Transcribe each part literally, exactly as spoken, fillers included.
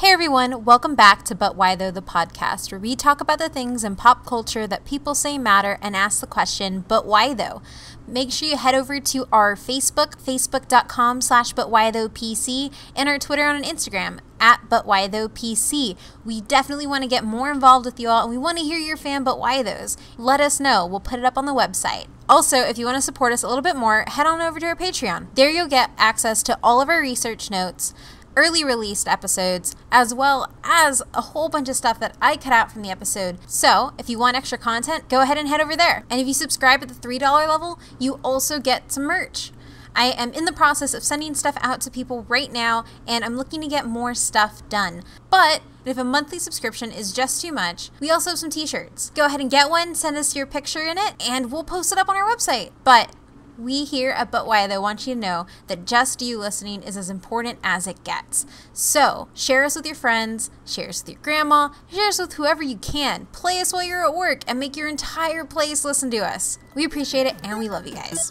Hey everyone, welcome back to But Why Though the podcast, where we talk about the things in pop culture that people say matter and ask the question, but why though? Make sure you head over to our Facebook, facebook.com slash butwhythoughpc, and our Twitter and Instagram, at butwhythoughpc. We definitely want to get more involved with you all, and we want to hear your fan but why those. Let us know. We'll put it up on the website. Also, if you want to support us a little bit more, head on over to our Patreon. There you'll get access to all of our research notes, early released episodes, as well as a whole bunch of stuff that I cut out from the episode. So if you want extra content, go ahead and head over there. And if you subscribe at the three dollar level, you also get some merch. I am in the process of sending stuff out to people right now, and I'm looking to get more stuff done. But if a monthly subscription is just too much, we also have some t-shirts. Go ahead and get one, send us your picture in it, and we'll post it up on our website. But we here at But Why Though want you to know that just you listening is as important as it gets. So share us with your friends, share us with your grandma, share us with whoever you can. Play us while you're at work and make your entire place listen to us. We appreciate it and we love you guys.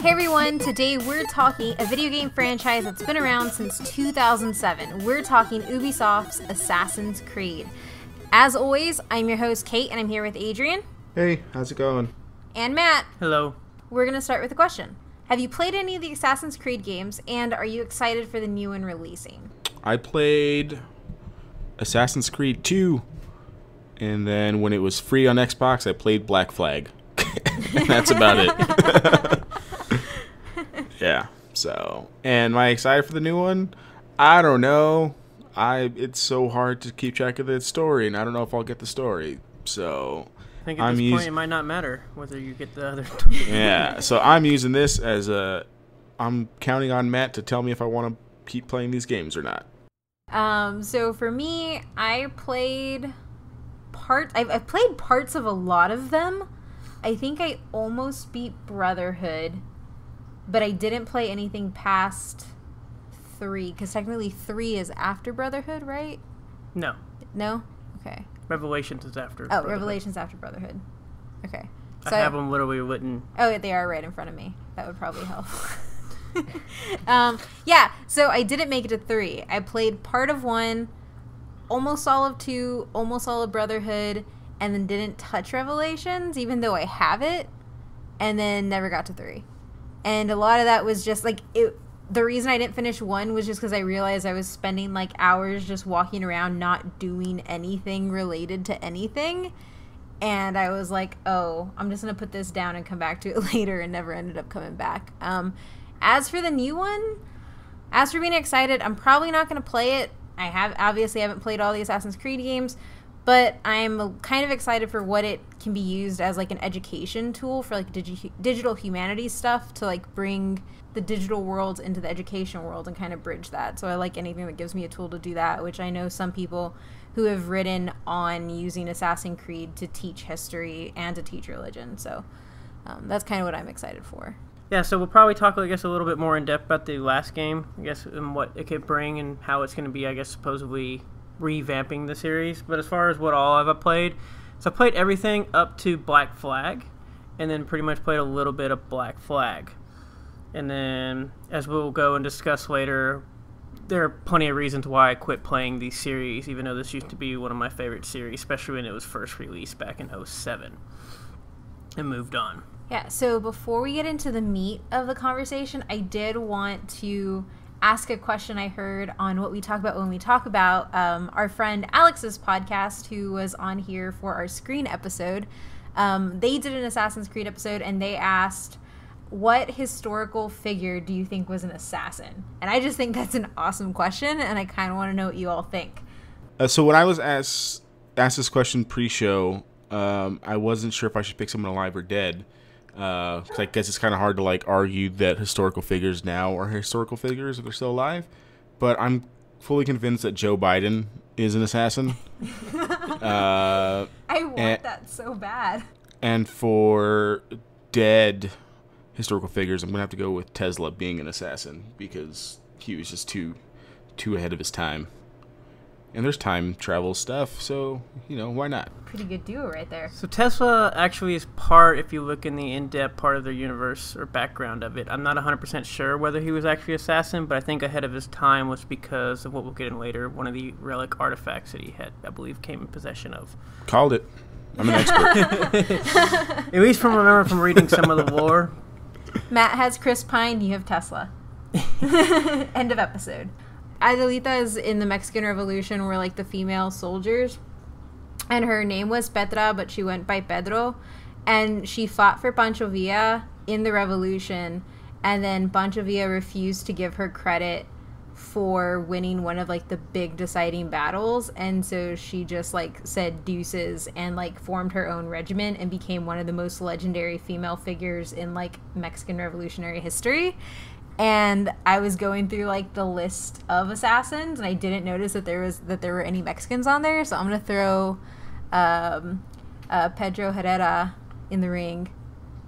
Hey everyone, today we're talking a video game franchise that's been around since two thousand seven. We're talking Ubisoft's Assassin's Creed. As always, I'm your host Kate, and I'm here with Adrian. Hey, how's it going? And Matt. Hello. We're going to start with a question. Have you played any of the Assassin's Creed games, and are you excited for the new one releasing? I played Assassin's Creed two, and then when it was free on Xbox, I played Black Flag. That's about it. Yeah, so, and am I excited for the new one? I don't know. I It's so hard to keep track of the story, and I don't know if I'll get the story. So, I think at I'm this point it might not matter whether you get the other. Yeah, so I'm using this as a, I'm counting on Matt to tell me if I want to keep playing these games or not. Um. So for me, I played parts, I've, I've played parts of a lot of them. I think I almost beat Brotherhood, but I didn't play anything past three, because technically three is after Brotherhood, right? No. No? Okay. Revelations is after Oh, Revelations after Brotherhood. Okay. So I have I, them literally written. Oh, they are right in front of me. That would probably help. um, yeah, so I didn't make it to three. I played part of one, almost all of two, almost all of Brotherhood, and then didn't touch Revelations, even though I have it, and then never got to three. And a lot of that was just, like, it, the reason I didn't finish one was just because I realized I was spending, like, hours just walking around not doing anything related to anything. And I was like, oh, I'm just going to put this down and come back to it later, and never ended up coming back. Um, as for the new one, as for being excited, I'm probably not going to play it. I have obviously haven't played all the Assassin's Creed games, but I'm kind of excited for what it can be used as, like, an education tool for, like, digi digital humanities stuff, to, like, bring the digital world into the education world and kind of bridge that. So I like anything that gives me a tool to do that, which I know some people who have written on using Assassin's Creed to teach history and to teach religion. So um, that's kind of what I'm excited for. Yeah, so we'll probably talk, I guess, a little bit more in depth about the last game, I guess, and what it could bring and how it's going to be, I guess, supposedly revamping the series. But as far as what all I've played, so I played everything up to Black Flag, and then pretty much played a little bit of Black Flag, and then, as we'll go and discuss later, there are plenty of reasons why I quit playing these series, even though this used to be one of my favorite series, especially when it was first released back in oh seven, and moved on. Yeah, so before we get into the meat of the conversation, I did want to ask a question I heard on What We Talk About When We Talk About, um, our friend Alex's podcast, who was on here for our Screen episode. Um, they did an Assassin's Creed episode, and they asked, what historical figure do you think was an assassin? And I just think that's an awesome question, and I kind of want to know what you all think. Uh, so when I was asked, asked this question pre-show, um, I wasn't sure if I should pick someone alive or dead. Uh, 'cause I guess it's kind of hard to, like, argue that historical figures now are historical figures if they're still alive, but I'm fully convinced that Joe Biden is an assassin. uh, I want and, that so bad. And for dead historical figures, I'm gonna have to go with Tesla being an assassin, because he was just too too ahead of his time. And there's time travel stuff, so, you know, why not? Pretty good duo right there. So Tesla actually is part, if you look in the in-depth part of their universe or background of it. I'm not one hundred percent sure whether he was actually an assassin, but I think ahead of his time was because of what we'll get in later, one of the relic artifacts that he had, I believe, came in possession of. Called it. I'm an expert. At least from remember from reading some of the lore. Matt has Chris Pine, you have Tesla. End of episode. Adelita is in the Mexican Revolution, were like the female soldiers, and her name was Petra, but she went by Pedro, and she fought for Pancho Villa in the revolution, and then Pancho Villa refused to give her credit for winning one of like the big deciding battles, and so she just like said deuces and like formed her own regiment and became one of the most legendary female figures in like Mexican revolutionary history. And I was going through like the list of assassins, and I didn't notice that there was that there were any Mexicans on there. So I'm gonna throw um, uh, Pedro Herrera in the ring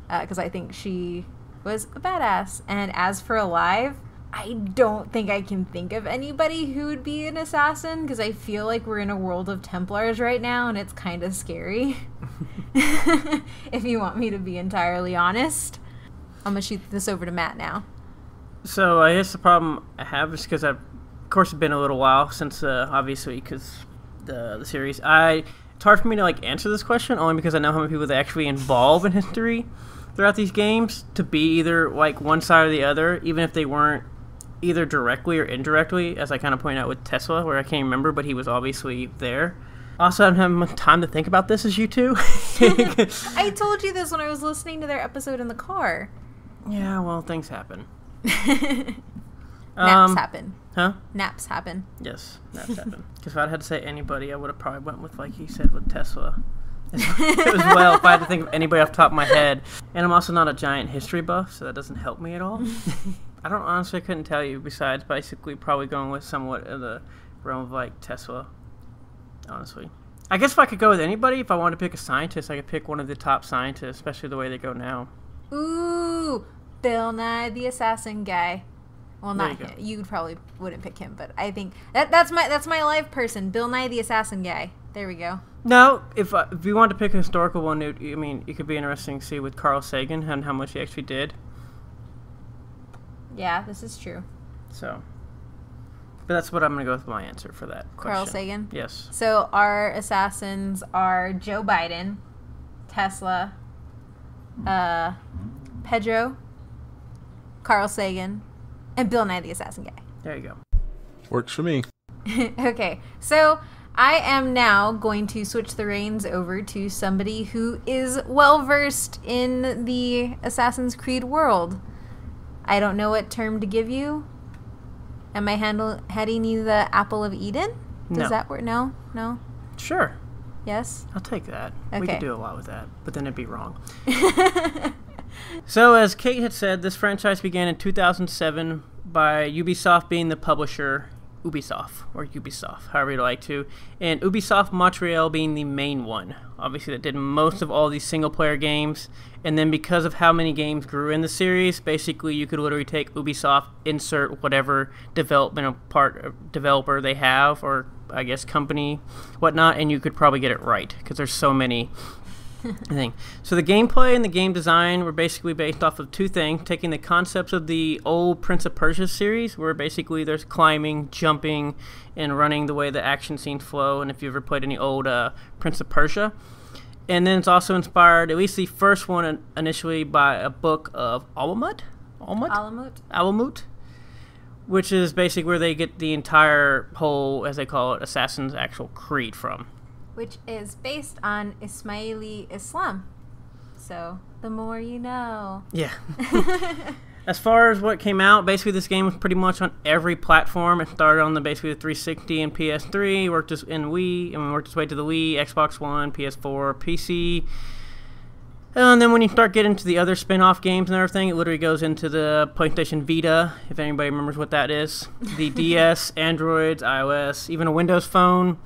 because uh, I think she was a badass. And as for alive, I don't think I can think of anybody who would be an assassin because I feel like we're in a world of Templars right now, and it's kind of scary. If you want me to be entirely honest, I'm gonna shoot this over to Matt now. So I guess the problem I have is because I've, of course, it's been a little while since, uh, obviously, because the the series. I it's hard for me to like answer this question only because I know how many people they actually involve in history throughout these games to be either like one side or the other, even if they weren't either directly or indirectly, as I kind of point out with Tesla, where I can't remember, but he was obviously there. Also, I don't have time to think about this as you two. I told you this when I was listening to their episode in the car. Yeah, well, things happen. Naps um, happen. Huh? Naps happen. Yes, naps happen. Because if I had to say anybody, I would have probably went with, like he said, with Tesla as well, if I had to think of anybody off the top of my head. And I'm also not a giant history buff, so that doesn't help me at all. I don't honestly couldn't tell you, besides basically probably going with somewhat of the realm of, like, Tesla, honestly. I guess if I could go with anybody, if I wanted to pick a scientist, I could pick one of the top scientists, especially the way they go now. Ooh! Bill Nye, the assassin guy. Well, not you, him. You probably wouldn't pick him, but I think that that's my that's my live person. Bill Nye, the assassin guy. There we go. No, if uh, if you wanted to pick a historical one, it, I mean, it could be interesting to see with Carl Sagan and how much he actually did. Yeah, this is true. So, but that's what I'm gonna go with my answer for that question. Carl Sagan. Yes. So our assassins are Joe Biden, Tesla, uh, Pedro. Carl Sagan, and Bill Nye the Assassin Guy. There you go. Works for me. Okay, so I am now going to switch the reins over to somebody who is well-versed in the Assassin's Creed world. I don't know what term to give you. Am I handle heading you the Apple of Eden? Does no. that work? No? No? Sure. Yes? I'll take that. Okay. We could do a lot with that, but then it'd be wrong. So, as Kate had said, this franchise began in two thousand seven by Ubisoft being the publisher, Ubisoft, or Ubisoft, however you like to, and Ubisoft Montreal being the main one, obviously, that did most of all these single-player games, and then because of how many games grew in the series, basically, you could literally take Ubisoft, insert whatever development part developer they have, or, I guess, company, whatnot, and you could probably get it right, because there's so many... thing. So the gameplay and the game design were basically based off of two things, taking the concepts of the old Prince of Persia series, where basically there's climbing, jumping, and running the way the action scenes flow, and if you've ever played any old uh, Prince of Persia. And then it's also inspired, at least the first one initially, by a book of Alamut? Alamut? Alamut. Alamut. Which is basically where they get the entire whole, as they call it, Assassin's actual creed from. Which is based on Ismaili Islam. So, the more you know. Yeah. As far as what came out, basically this game was pretty much on every platform. It started on the basically the three sixty and P S three, worked its, in Wii, and worked its way to the Wii, Xbox One, P S four, P C. And then when you start getting to the other spin-off games and everything, it literally goes into the PlayStation Vita, if anybody remembers what that is. The D S, Androids, iOS, even a Windows phone.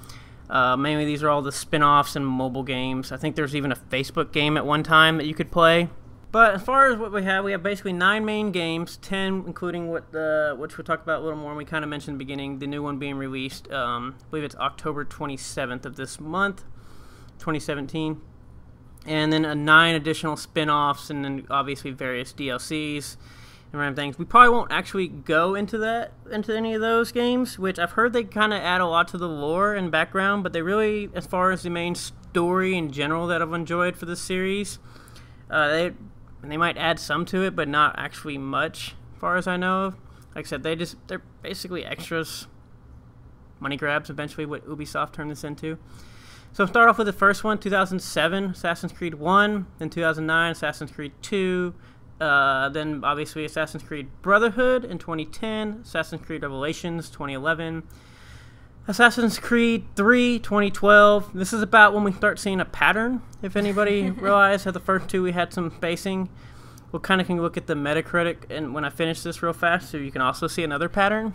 Uh, mainly these are all the spin-offs and mobile games. I think there's even a Facebook game at one time that you could play. But as far as what we have, we have basically nine main games, ten including what the which we'll talk about a little more. And we kind of mentioned in the beginning the new one being released. Um, I believe it's October twenty-seventh of this month, twenty seventeen, and then a nine additional spin-offs, and then obviously various D L Cs and random things. We probably won't actually go into that into any of those games, which I've heard they kind of add a lot to the lore and background. But they really, as far as the main story in general that I've enjoyed for this series, uh, they And they might add some to it, but not actually much, as far as I know of. Like I said, they just, they're basically extras. Money grabs, eventually, what Ubisoft turned this into. So start off with the first one, two thousand seven, Assassin's Creed one, then two thousand nine, Assassin's Creed two, uh, then obviously Assassin's Creed Brotherhood in twenty ten, Assassin's Creed Revelations twenty eleven, Assassin's Creed three, twenty twelve. This is about when we start seeing a pattern. If anybody realized that the first two we had some spacing, we'll kind of can look at the Metacritic, and when I finish this real fast, so you can also see another pattern.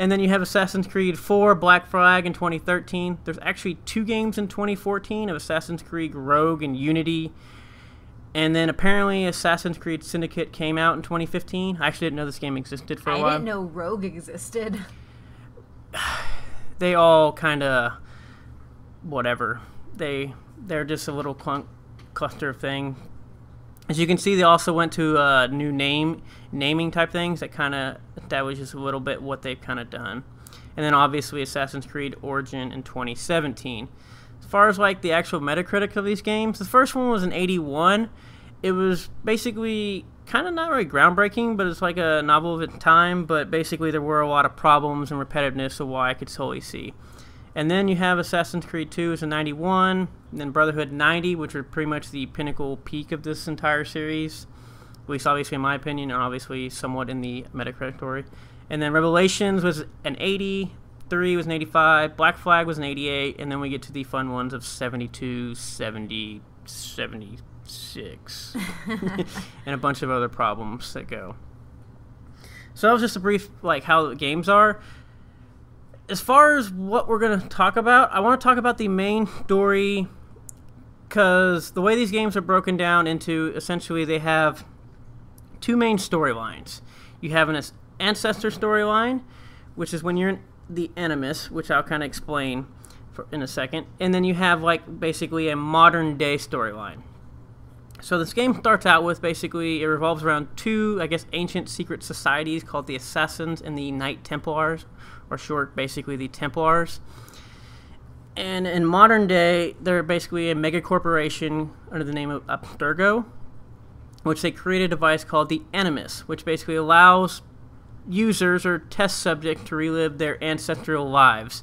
And then you have Assassin's Creed four, Black Flag in twenty thirteen. There's actually two games in twenty fourteen of Assassin's Creed Rogue and Unity. And then apparently Assassin's Creed Syndicate came out in twenty fifteen. I actually didn't know this game existed for a I while. I didn't know Rogue existed. They all kind of whatever. They they're just a little clunk cluster of thing. As you can see, they also went to uh, new name naming type things that kind of that was just a little bit what they've kind of done. And then obviously Assassin's Creed Origin in twenty seventeen. As far as like the actual Metacritic of these games, the first one was an eighty-one. It was basically kind of not really groundbreaking, but it's like a novel of its time, but basically there were a lot of problems and repetitiveness of why I could totally see. And then you have Assassin's Creed two is a ninety-one, and then Brotherhood ninety, which are pretty much the pinnacle peak of this entire series, at least obviously in my opinion, and obviously somewhat in the Metacritic story. And then Revelations was an eighty, three was an eighty-five, Black Flag was an eighty-eight, and then we get to the fun ones of seventy-two, seventy, seventy. Six and a bunch of other problems that go. So that was just a brief like how the games are. As far as what we're going to talk about, I want to talk about the main story, because the way these games are broken down into, essentially they have two main storylines. You have an ancestor storyline, which is when you're in the Animus, which I'll kind of explain for, in a second, and then you have like basically a modern day storyline. So this game starts out with, basically, it revolves around two, I guess, ancient secret societies called the Assassins and the Knight Templars, or short, basically, the Templars. And in modern day, they're basically a mega corporation under the name of Abstergo, which they create a device called the Animus, which basically allows users or test subjects to relive their ancestral lives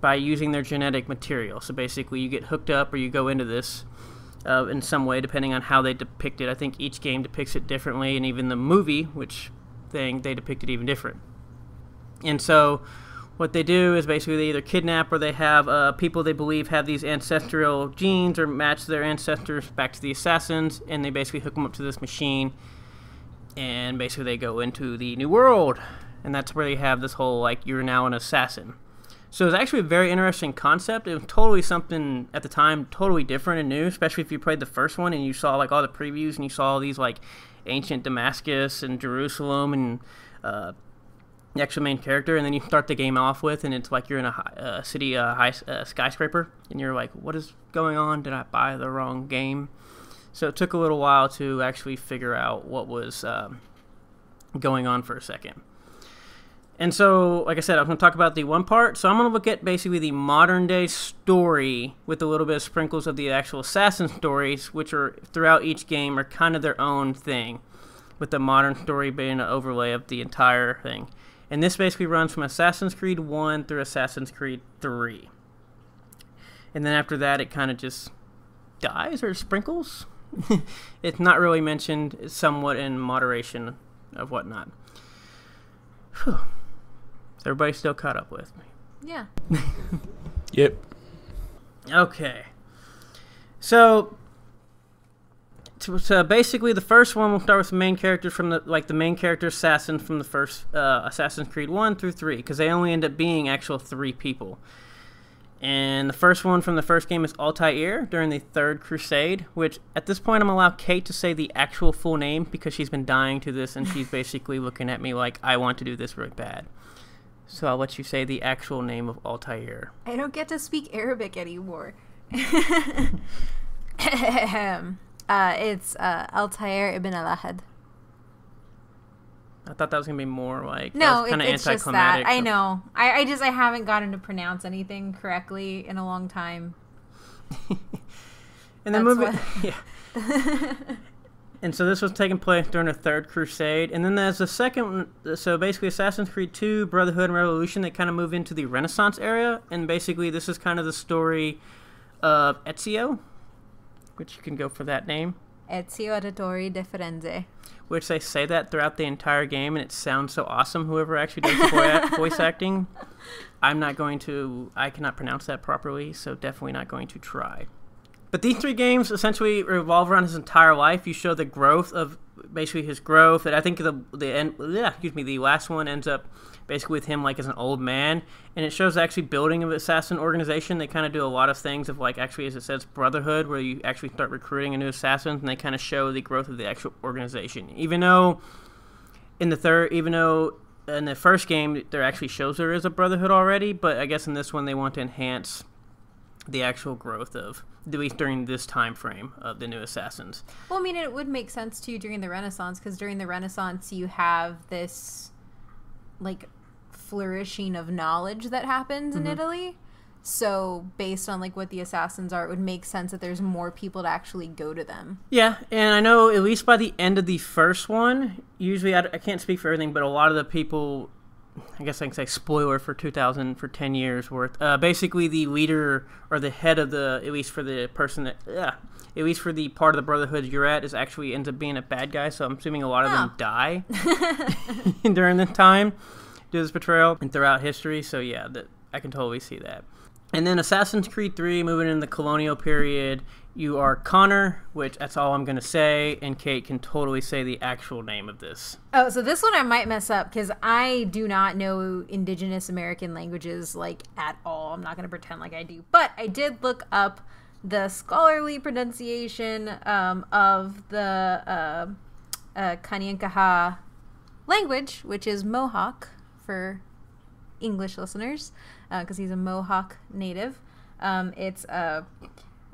by using their genetic material. So basically, you get hooked up or you go into this. Uh, in some way, depending on how they depict it. I think each game depicts it differently, and even the movie, which thing, they depict it even different. And so what they do is basically they either kidnap or they have uh, people they believe have these ancestral genes or match their ancestors back to the assassins, and they basically hook them up to this machine, and basically they go into the new world. And that's where they have this whole, like, you're now an assassin. So it's actually a very interesting concept. It was totally something at the time, totally different and new, especially if you played the first one and you saw like all the previews and you saw all these like ancient Damascus and Jerusalem and uh, the actual main character, and then you start the game off with, and it's like you're in a high, uh, city, uh, high uh, skyscraper, and you're like, what is going on? Did I buy the wrong game? So it took a little while to actually figure out what was um, going on for a second. And so, like I said, I'm going to talk about the one part. So I'm going to look at basically the modern-day story with a little bit of sprinkles of the actual assassin stories, which are throughout each game are kind of their own thing, with the modern story being an overlay of the entire thing. And this basically runs from Assassin's Creed one through Assassin's Creed three. And then after that, it kind of just dies or sprinkles. It's not really mentioned, it's somewhat in moderation of whatnot. Whew. Everybody's still caught up with me. Yeah. Yep. Okay. So, so basically, the first one we'll start with the main character from the like the main character assassin from the first uh, Assassin's Creed one through three, because they only end up being actual three people. And the first one from the first game is Altair during the Third Crusade, which at this point I'm going to allow Kate to say the actual full name because she's been dying to this and she's basically looking at me like, I want to do this really bad. So I'll let you say the actual name of Altair. I don't get to speak Arabic anymore. uh, it's uh, Altair ibn al-Ahad. I thought that was going to be more like... No, it, it's just that. I know. I, I just, I haven't gotten to pronounce anything correctly in a long time. And then moving... Yeah. And so this was taking place during the Third Crusade. And then there's the second... So basically Assassin's Creed two, Brotherhood, and Revolution, they kind of move into the Renaissance era. And basically this is kind of the story of Ezio, which you can go for that name. Ezio Auditore di Firenze. Which they say that throughout the entire game, and it sounds so awesome, whoever actually does voice acting. I'm not going to, I cannot pronounce that properly, so definitely not going to try. But these three games essentially revolve around his entire life. You show the growth of, basically his growth, and I think the, the end, yeah, excuse me, the last one ends up basically with him like as an old man, and it shows actually building of assassin organization. They kind of do a lot of things of like actually, as it says, Brotherhood, where you actually start recruiting a new assassin, and they kind of show the growth of the actual organization. Even though in the third, even though in the first game there actually shows there is a Brotherhood already, but I guess in this one they want to enhance the actual growth of, at least during this time frame, of the new assassins. Well, I mean, it would make sense too during the Renaissance, because during the Renaissance you have this like flourishing of knowledge that happens mm-hmm. in Italy. So based on like what the assassins are, it would make sense that there's more people to actually go to them. Yeah, and I know at least by the end of the first one, usually I, I can't speak for everything, but a lot of the people, I guess I can say spoiler for two thousand, for ten years worth. Uh, basically, the leader or the head of the, at least for the person that, yeah, at least for the part of the Brotherhood you're at, is actually ends up being a bad guy. So I'm assuming a lot of oh. them die during this time, due to this betrayal and throughout history. So yeah, that I can totally see that. And then Assassin's Creed three, moving into the colonial period, you are Connor, which that's all I'm going to say, and Kate can totally say the actual name of this. Oh, so this one I might mess up because I do not know indigenous American languages, like, at all. I'm not going to pretend like I do. But I did look up the scholarly pronunciation um, of the uh, uh, Kanienkaha language, which is Mohawk for English listeners, because uh, he's a Mohawk native. Um, it's a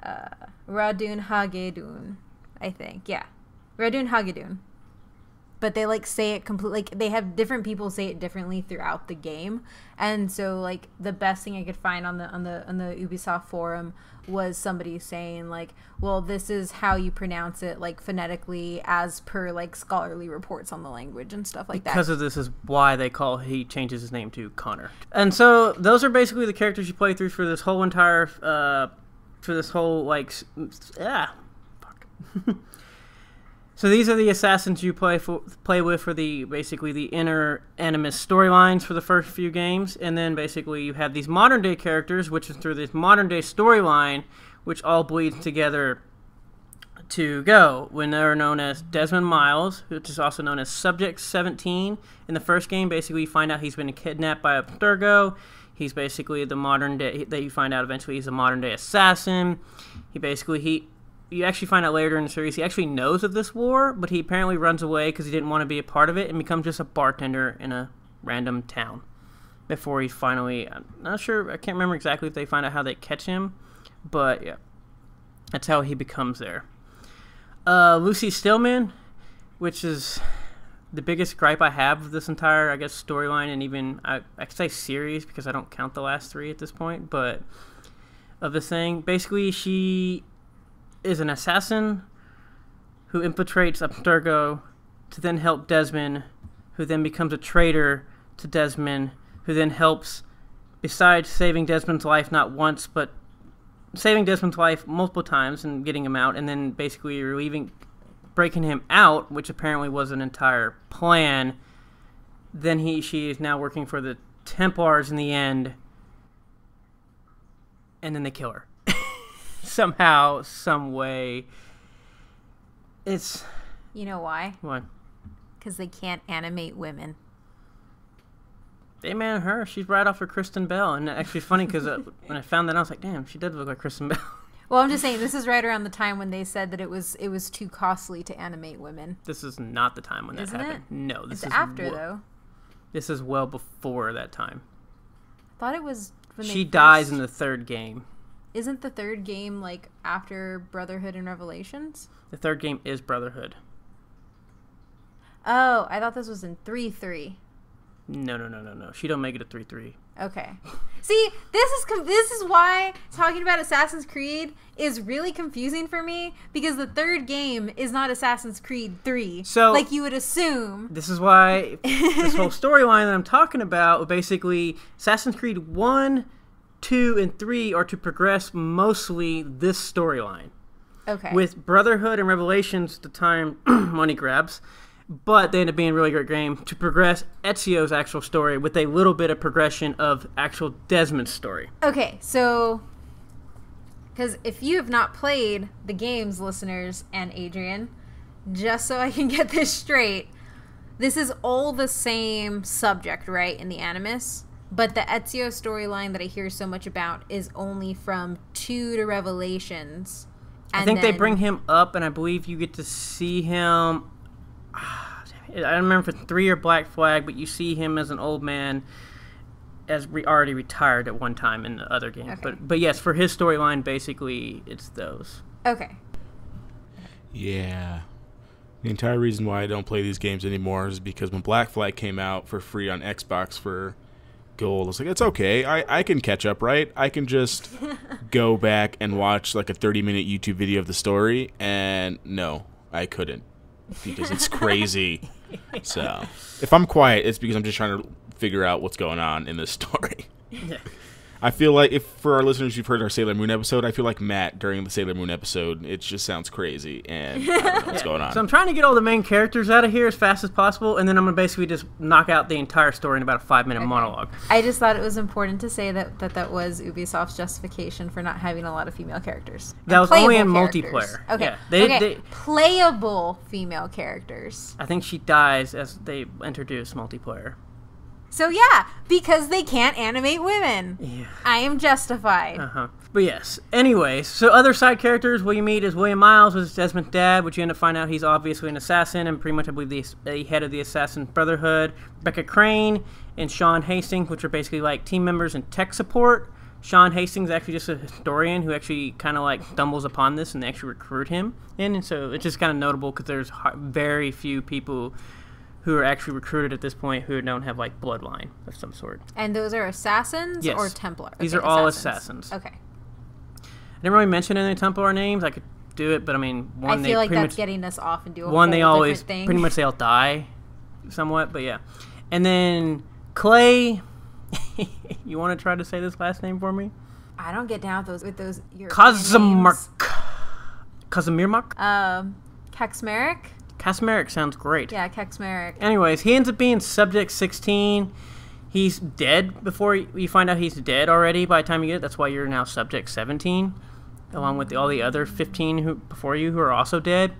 uh, uh, Ratonhnhaké:ton, I think. Yeah, Ratonhnhaké:ton. But they like say it completely. Like they have different people say it differently throughout the game. And so like the best thing I could find on the on the on the Ubisoft forum was somebody saying like, well, this is how you pronounce it like phonetically as per like scholarly reports on the language and stuff like that. Because of this is why they call he changes his name to Connor. And so those are basically the characters you play through for this whole entire uh, for this whole like ah fuck. So these are the assassins you play for, play with for the basically the inner animus storylines for the first few games, and then basically you have these modern day characters, which is through this modern day storyline, which all bleeds together to go when they're known as Desmond Miles, which is also known as Subject seventeen. In the first game, basically you find out he's been kidnapped by Abstergo. He's basically the modern day that you find out eventually he's a modern day assassin. He basically he. You actually find out later in the series he actually knows of this war, but he apparently runs away because he didn't want to be a part of it and becomes just a bartender in a random town before he finally, I'm not sure, I can't remember exactly if they find out how they catch him, but yeah, that's how he becomes there. Uh, Lucy Stillman, which is the biggest gripe I have with this entire, I guess, storyline, and even, I, I could say series because I don't count the last three at this point, but of this thing, basically she is an assassin who infiltrates Abstergo to then help Desmond, who then becomes a traitor to Desmond, who then helps, besides saving Desmond's life not once, but saving Desmond's life multiple times and getting him out, and then basically relieving, breaking him out, which apparently was an entire plan. Then he, she is now working for the Templars in the end, and then they kill her. Somehow, some way. It's... You know why? Why? Because they can't animate women. They man her. She's right off of Kristen Bell. And actually funny because when I found that, I was like, damn, she did look like Kristen Bell. Well, I'm just saying, this is right around the time when they said that it was it was too costly to animate women. This is not the time when that Isn't happened. It? No, this it's is after well, though. This is well before that time. I thought it was when she they dies first... in the third game. Isn't the third game like after Brotherhood and Revelations? The third game is Brotherhood. Oh, I thought this was in three three. No, no, no, no, no. She don't make it a three three. Okay. See, this is this is why talking about Assassin's Creed is really confusing for me, because the third game is not Assassin's Creed three, so like you would assume. This is why this whole storyline that I'm talking about, basically Assassin's Creed one, two, and three are to progress mostly this storyline. Okay. With Brotherhood and Revelations the time money grabs. But they end up being a really great game to progress Ezio's actual story with a little bit of progression of actual Desmond's story. Okay, so, because if you have not played the games, listeners and Adrian, just so I can get this straight, this is all the same subject, right, in the Animus? But the Ezio storyline that I hear so much about is only from two to Revelations. And I think then... they bring him up, and I believe you get to see him... I don't remember if it's three or Black Flag, but you see him as an old man, as re already retired at one time in the other game. Okay. But but yes, for his storyline, basically it's those. Okay. Yeah, the entire reason why I don't play these games anymore is because when Black Flag came out for free on Xbox for gold, I was like, it's okay, I I can catch up, right? I can just go back and watch like a thirty minute YouTube video of the story, and no, I couldn't. Because it's crazy. So if I'm quiet, it's because I'm just trying to figure out what's going on in this story. Yeah. I feel like, if for our listeners, you've heard our Sailor Moon episode, I feel like Matt during the Sailor Moon episode. It just sounds crazy, and I don't know what's going on. So I'm trying to get all the main characters out of here as fast as possible, and then I'm going to basically just knock out the entire story in about a five-minute okay. monologue. I just thought it was important to say that, that that was Ubisoft's justification for not having a lot of female characters. That and was only in characters. multiplayer. Okay, yeah, they, okay. They, playable female characters. I think she dies as they introduce multiplayer. So yeah, because they can't animate women. Yeah. I am justified. Uh-huh. But yes, anyways, so other side characters what you meet is William Miles, which is Desmond's dad, which you end up finding out he's obviously an assassin and pretty much, I believe, the, the head of the Assassin Brotherhood. Rebecca Crane and Sean Hastings, which are basically like team members and tech support. Sean Hastings is actually just a historian who actually kind of like stumbles upon this, and they actually recruit him in. And so it's just kind of notable because there's very few people who are actually recruited at this point who don't have, like, bloodline of some sort. And those are assassins yes. or Templar? These okay, are all assassins. assassins. Okay. I didn't really mention any Templar names. I could do it, but, I mean, one, I they I feel like that's much, getting us off and doing One, they always, thing. pretty much they all die somewhat, but yeah. And then Clay, you want to try to say this last name for me? I don't get down with those, with those European names. Kazimirmak? Um, Kaxmeric? Kaxmeric sounds great. Yeah, Kaxmeric. Anyways, he ends up being Subject sixteen. He's dead before you, you find out he's dead already by the time you get it. That's why you're now Subject seventeen, along with the, all the other fifteen who, before you who are also dead.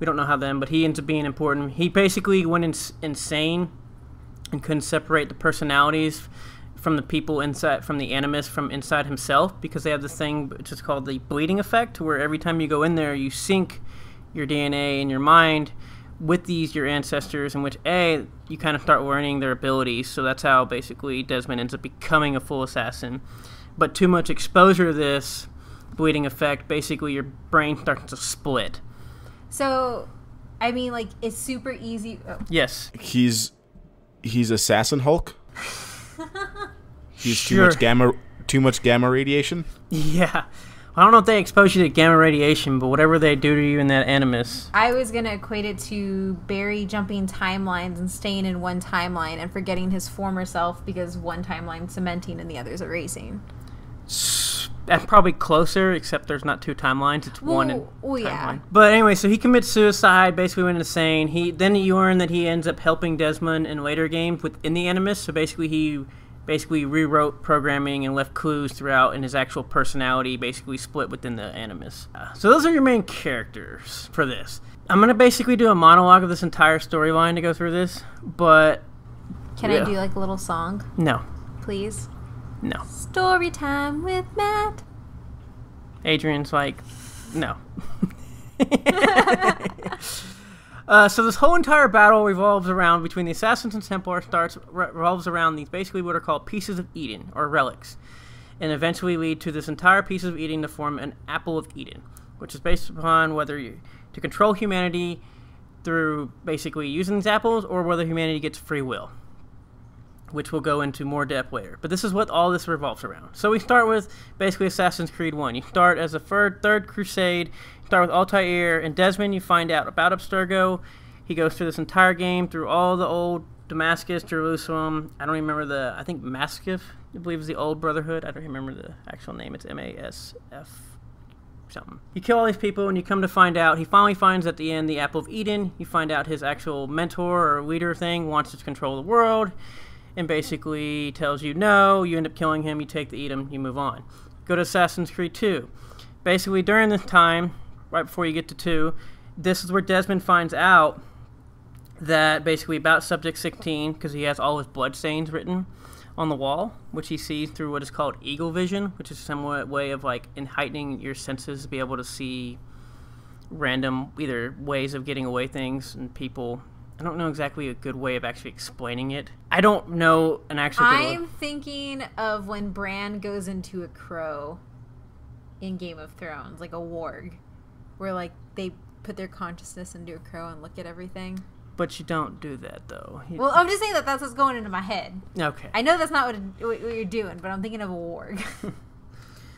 We don't know how them, but he ends up being important. He basically went ins insane and couldn't separate the personalities from the people inside, from the animus, from inside himself, because they have this thing which is called the bleeding effect, where every time you go in there, you sink your D N A and your mind with these your ancestors, in which a you kind of start learning their abilities. So that's how basically Desmond ends up becoming a full assassin. But too much exposure to this bleeding effect, basically your brain starts to split. So I mean, like, it's super easy. Oh. Yes, he's he's Assassin Hulk. He's sure. too much gamma too much gamma radiation. Yeah. I don't know if they expose you to gamma radiation, but whatever they do to you in that animus. I was going to equate it to Barry jumping timelines and staying in one timeline and forgetting his former self because one timeline cementing and the other's erasing. That's probably closer, except there's not two timelines. It's well, one and well, yeah. But anyway, so he commits suicide, basically went insane. He, then you learn that he ends up helping Desmond in later games within the animus, so basically he... basically rewrote programming and left clues throughout, and his actual personality basically split within the animus. Uh, so those are your main characters for this. I'm going to basically do a monologue of this entire storyline to go through this, but Can yeah. I do like a little song? No. Please? No. Story time with Matt. Adrian's like, no. uh, so this whole entire battle revolves around, between the Assassins and Templar, starts re revolves around these basically what are called pieces of Eden, or relics, and eventually lead to this entire piece of Eden to form an Apple of Eden, which is based upon whether you, to control humanity through basically using these apples, or whether humanity gets free will, which we'll go into more depth later. But this is what all this revolves around. So we start with basically Assassin's Creed one. You start as the third, third Crusade. You start with Altair and Desmond. You find out about Abstergo. He goes through this entire game, through all the old Damascus, Jerusalem. I don't remember the, I think Damascus, I believe, is the old Brotherhood. I don't remember the actual name. It's M A S F. Something. You kill all these people, and you come to find out, he finally finds at the end the Apple of Eden. You find out his actual mentor or leader thing wants to control the world, and basically tells you no. You end up killing him, you take the Eden, you move on. Go to Assassin's Creed two. Basically during this time, right before you get to two, this is where Desmond finds out that basically about Subject sixteen, because he has all his bloodstains written on the wall, which he sees through what is called eagle vision, which is somewhat way of like in heightening your senses to be able to see random either ways of getting away things and people. I don't know exactly a good way of actually explaining it. I don't know an actual good I'm way. Thinking of when Bran goes into a crow in Game of Thrones, like a warg, where like they put their consciousness into a crow and look at everything. But you don't do that, though. You well, I'm just saying that that's what's going into my head. Okay. I know that's not what, it, what you're doing, but I'm thinking of a warg.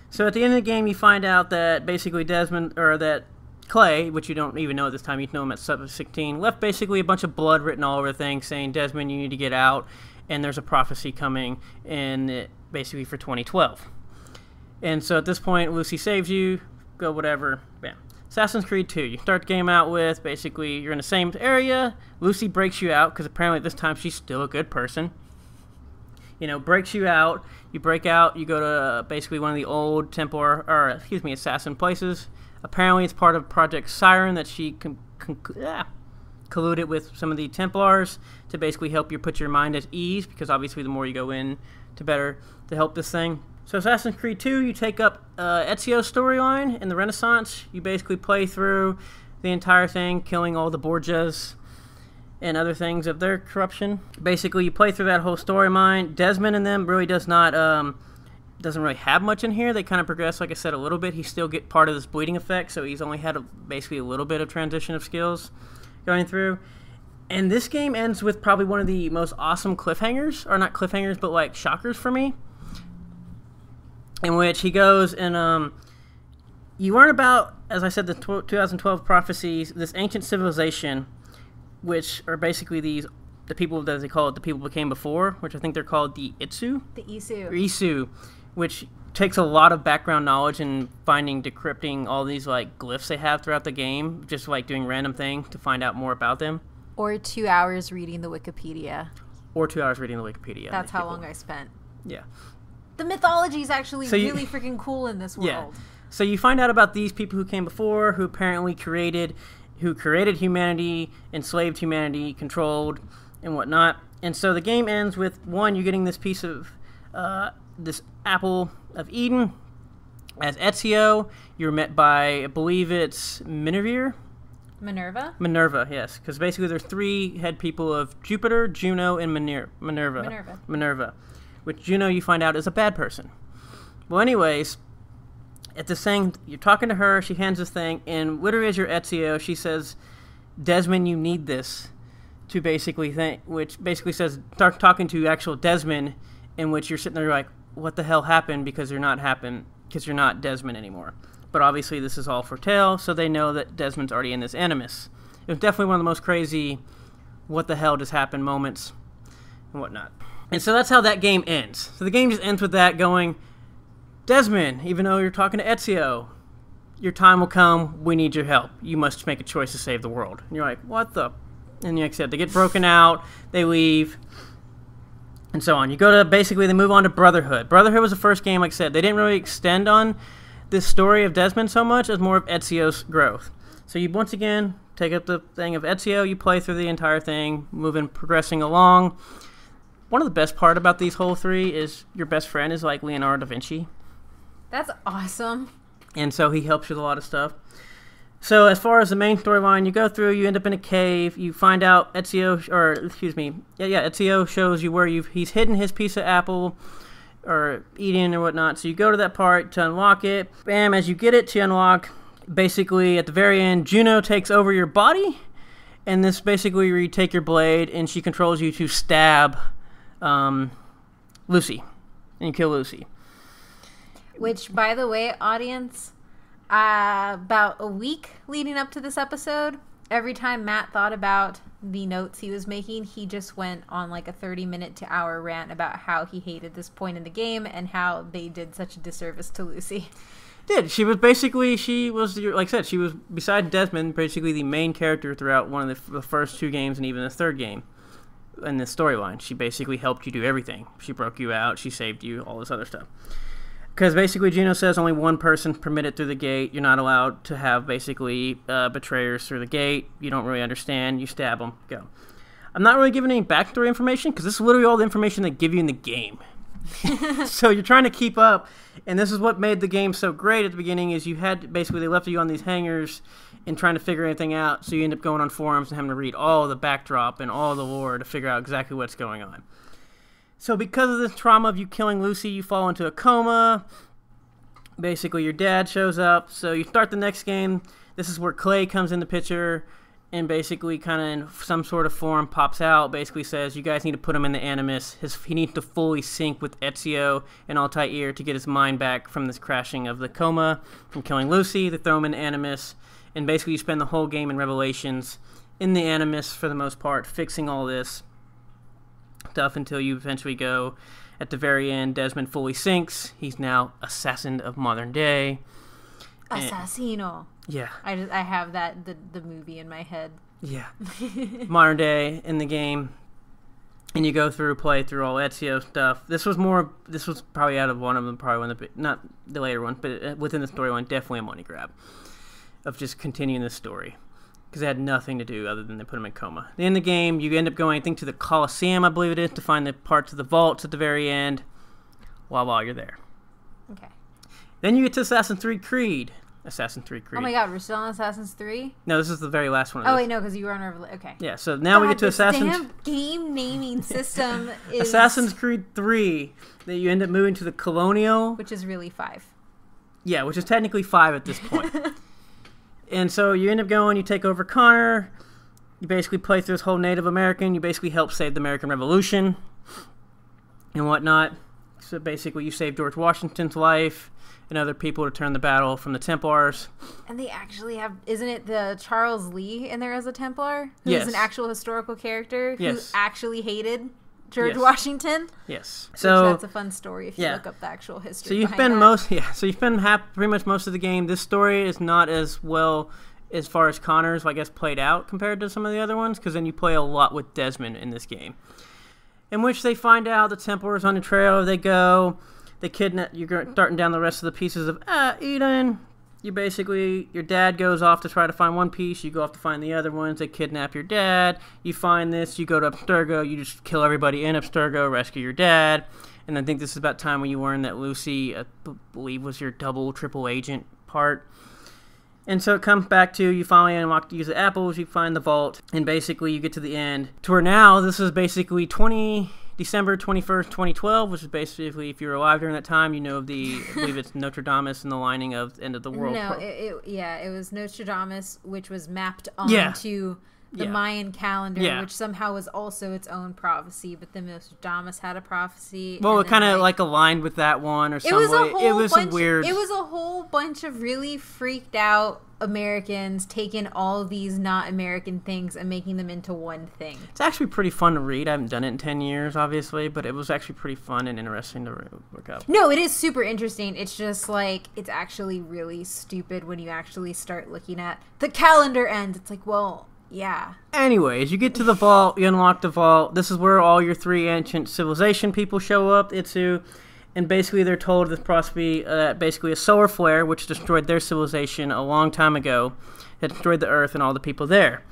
So at the end of the game, you find out that basically Desmond, or that Clay, which you don't even know at this time, you know him at Sub sixteen, left basically a bunch of blood written all over things saying, Desmond, you need to get out, and there's a prophecy coming, and it, basically for twenty twelve. And so at this point, Lucy saves you, go whatever, bam. Assassin's Creed two, you start the game out with, basically, you're in the same area, Lucy breaks you out, because apparently at this time she's still a good person. You know, breaks you out, you break out, you go to uh, basically one of the old Templar, or excuse me, Assassin places. Apparently it's part of Project Siren that she con con ah, colluded with some of the Templars to basically help you put your mind at ease, because obviously the more you go in, the better to help this thing. So Assassin's Creed two, you take up uh, Ezio's storyline in the Renaissance. You basically play through the entire thing, killing all the Borgias and other things of their corruption. Basically, you play through that whole storyline. Desmond and them really does not, um, doesn't really have much in here. They kind of progress, like I said, a little bit. He still get part of this bleeding effect, so he's only had a, basically a little bit of transition of skills going through. And this game ends with probably one of the most awesome cliffhangers, or not cliffhangers, but like shockers for me. In which he goes and um, you learn about, as I said, the twenty twelve prophecies, this ancient civilization, which are basically these, the people, as they call it, the people who came before, which I think they're called the Isu. The Isu. Or Isu, which takes a lot of background knowledge in finding, decrypting all these like glyphs they have throughout the game, just like doing random things to find out more about them. Or two hours reading the Wikipedia. Or two hours reading the Wikipedia. That's how people. long I spent. Yeah. The mythology is actually so you, really freaking cool in this world. Yeah. So you find out about these people who came before, who apparently created, who created humanity, enslaved humanity, controlled, and whatnot. And so the game ends with, one, you're getting this piece of, uh, this Apple of Eden. As Ezio, you're met by, I believe it's Minerva? Minerva? Minerva, yes. Because basically there's three head people of Jupiter, Juno, and Miner Minerva. Minerva. Minerva. Which Juno, you find out, is a bad person. Well, anyways, at this thing, you're talking to her, she hands this thing, and literally as your Ezio, she says, Desmond, you need this, to basically think, which basically says, start talking to actual Desmond, in which you're sitting there like, what the hell happened, because you're not happen, because you're not Desmond anymore. But obviously this is all foretell, so they know that Desmond's already in this animus. It was definitely one of the most crazy, what the hell just happened moments, and whatnot. And so that's how that game ends. So the game just ends with that going, Desmond, even though you're talking to Ezio, your time will come. We need your help. You must make a choice to save the world. And you're like, what the? And like I said, they get broken out, they leave, and so on. You go to, basically, they move on to Brotherhood. Brotherhood was the first game, like I said. They didn't really extend on this story of Desmond so much as more of Ezio's growth. So you, once again, take up the thing of Ezio. You play through the entire thing, moving, progressing along. one of the best part about these whole three is your best friend is like Leonardo da Vinci. That's awesome. And so he helps you with a lot of stuff. So as far as the main storyline, you go through, you end up in a cave, you find out Ezio, or excuse me, yeah, yeah, Ezio shows you where you've, he's hidden his piece of apple, or eating or whatnot. So you go to that part to unlock it. Bam, as you get it to unlock, basically at the very end, Juno takes over your body, and this basically where you take your blade, and she controls you to stab um, Lucy, and you kill Lucy. Which, by the way, audience, uh, about a week leading up to this episode, every time Matt thought about the notes he was making, he just went on like a thirty minute to hour rant about how he hated this point in the game and how they did such a disservice to Lucy. Did. She was basically, she was, like I said, she was, beside Desmond, basically the main character throughout one of the, the first two games and even the third game in the storyline. She basically helped you do everything. She broke you out, she saved you, all this other stuff. Because basically Juno says only one person permitted through the gate. You're not allowed to have basically uh, betrayers through the gate. You don't really understand. You stab them. Go. I'm not really giving any backstory information because this is literally all the information they give you in the game. So you're trying to keep up. And this is what made the game so great at the beginning is you had to, basically they left you on these hangers and trying to figure anything out. So you end up going on forums and having to read all the backdrop and all the lore to figure out exactly what's going on. So because of this trauma of you killing Lucy, you fall into a coma. Basically, your dad shows up. So you start the next game. This is where Clay comes in the picture and basically kind of in some sort of form pops out. Basically says, you guys need to put him in the Animus. His, he needs to fully sync with Ezio and Altair to get his mind back from this crashing of the coma, from killing Lucy. They throw him in the Animus. And basically you spend the whole game in Revelations in the Animus for the most part, fixing all this stuff until you eventually go at the very end. Desmond fully sinks. He's now assassin of modern day. Assassino. And, yeah. I just I have that the the movie in my head. Yeah. Modern day in the game, and you go through play through all Ezio stuff. This was more. This was probably out of one of them. Probably one of the not the later one, but within the storyline, definitely a money grab of just continuing the story. Because they had nothing to do other than they put him in coma. In the game, you end up going, I think, to the Colosseum, I believe it is, to find the parts of the vaults at the very end. Voila, voila, you're there. Okay. Then you get to Assassin's Creed Creed. Assassin's Creed Creed. Oh my god, we're still on Assassin's Creed? No, this is the very last one. Of oh, those. Wait, no, because you were on Revelation. Okay. Yeah, so now god, we get to Assassin's... damn game naming system is... Assassin's Creed three. That you end up moving to the Colonial... Which is really five. Yeah, which is technically five at this point. And so you end up going, you take over Connor, you basically play through this whole Native American, you basically help save the American Revolution and whatnot. So basically you save George Washington's life and other people to turn the battle from the Templars. And they actually have, isn't it the Charles Lee in there as a Templar? Who's yes. an actual historical character who yes. actually hated George yes. Washington? Yes. So, so that's a fun story if you yeah. look up the actual history. So you spend that. most yeah, so you spend half pretty much most of the game. This story is not as well as far as Connor's, I guess, played out compared to some of the other ones, because then you play a lot with Desmond in this game. In which they find out the Templars on the trail, they go, they kidnap you're starting down the rest of the pieces of ah, Eden. You basically, your dad goes off to try to find one piece. You go off to find the other ones. They kidnap your dad. You find this. You go to Abstergo. You just kill everybody in Abstergo, rescue your dad. And I think this is about time when you learn that Lucy, I believe, was your double, triple agent part. And so it comes back to you finally unlock to use the apples. You find the vault. And basically you get to the end. To where now, this is basically December twenty-first, twenty twelve, which is basically, if you were alive during that time, you know of the, I believe it's Nostradamus and the lining of the end of the world. No, it, it, yeah, it was Nostradamus, which was mapped onto yeah. the yeah. Mayan calendar, yeah. which somehow was also its own prophecy, but then Nostradamus had a prophecy. Well, it kind of like, like aligned with that one or something. It was a whole it was bunch, weird... It was a whole bunch of really freaked out Americans taking all these not American things and making them into one thing. It's actually pretty fun to read. I haven't done it in ten years, obviously, but it was actually pretty fun and interesting to look up. No, it is super interesting. It's just like, it's actually really stupid when you actually start looking at the calendar ends. It's like, well, yeah. Anyways, you get to the vault, you unlock the vault. This is where all your three ancient civilization people show up. Isu. And basically, they're told this prophecy that uh, basically a solar flare, which destroyed their civilization a long time ago, had destroyed the Earth and all the people there.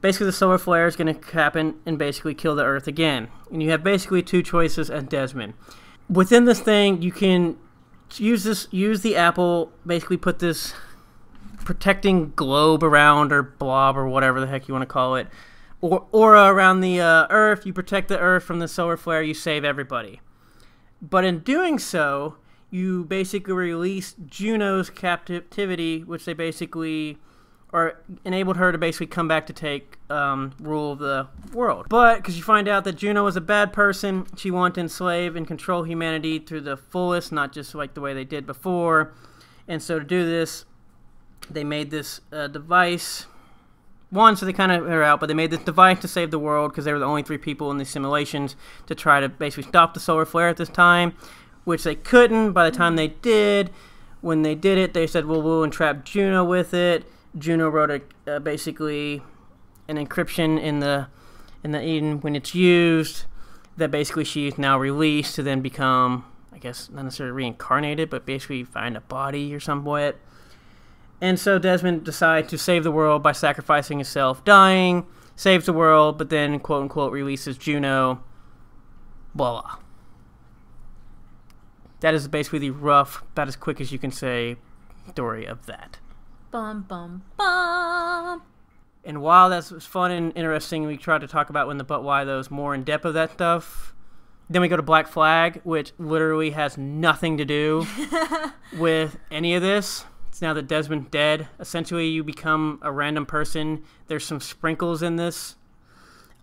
basically the solar flare is going to happen and basically kill the Earth again. And you have basically two choices at Desmond. Within this thing, you can use this, use the apple, basically put this protecting globe around, or blob, or whatever the heck you want to call it, or aura around the uh, Earth. You protect the Earth from the solar flare, you save everybody. But in doing so, you basically release Juno's captivity, which they basically, or enabled her to basically come back to take um, rule of the world. But, because you find out that Juno was a bad person, she wanted to enslave and control humanity to the fullest, not just like the way they did before. And so to do this, they made this uh, device. One, so they kind of are out, but they made this device to save the world because they were the only three people in these simulations to try to basically stop the solar flare at this time, which they couldn't. By the time they did, when they did it, they said, well, we'll entrap Juno with it. Juno wrote a, uh, basically an encryption in the in the Eden when it's used that basically she is now released to then become, I guess, not necessarily reincarnated, but basically find a body or somewhat. And so Desmond decides to save the world by sacrificing himself, dying, saves the world, but then, quote unquote, releases Juno, blah, blah. That is basically the rough, about as quick as you can say, story of that. Bum, bum, bum. And while that's fun and interesting, we tried to talk about when the but why those more in depth of that stuff. Then we go to Black Flag, which literally has nothing to do with any of this. It's now that Desmond's dead. Essentially, you become a random person. There's some sprinkles in this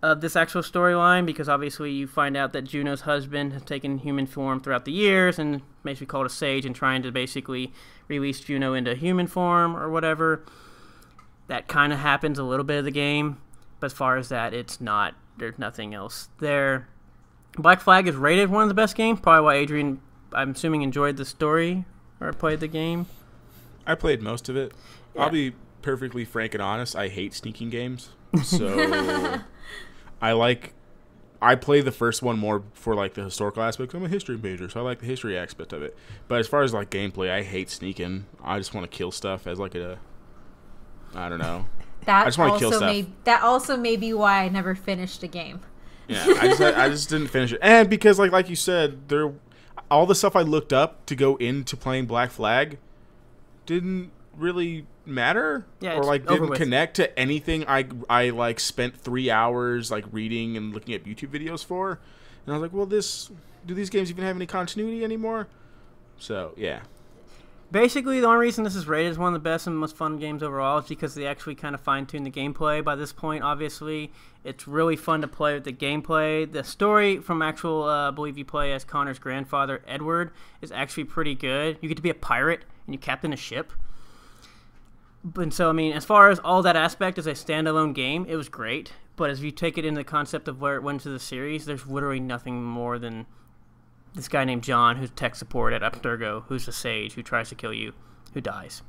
of this actual storyline, because obviously you find out that Juno's husband has taken human form throughout the years and basically called a sage and trying to basically release Juno into human form or whatever. That kind of happens a little bit of the game, but as far as that, it's not, there's nothing else there. Black Flag is rated one of the best games, probably why Adrian, I'm assuming, enjoyed the story or played the game. I played most of it. Yeah. I'll be perfectly frank and honest, I hate sneaking games, so... I like, I play the first one more for like the historical aspect. I'm a history major, so I like the history aspect of it. But as far as like gameplay, I hate sneaking. I just want to kill stuff as like a, I don't know. That I just want to kill stuff. May, that also may be why I never finished a game. Yeah, I just, I, I just didn't finish it, and because like like you said, there, all the stuff I looked up to go into playing Black Flag, didn't really matter, yeah, or like didn't connect to anything I I like spent three hours like reading and looking at YouTube videos for, and I was like, well, this do these games even have any continuity anymore? So yeah, basically the only reason this is rated as one of the best and most fun games overall is because they actually kind of fine tune the gameplay. By this point, obviously, it's really fun to play with the gameplay. The story from actual, uh, I believe you play as Connor's grandfather Edward, is actually pretty good. You get to be a pirate and you captain a ship. And so, I mean, as far as all that aspect as a standalone game, it was great. But as you take it in the concept of where it went to the series, there's literally nothing more than this guy named John, who's tech support at Abstergo, who's a sage, who tries to kill you, who dies.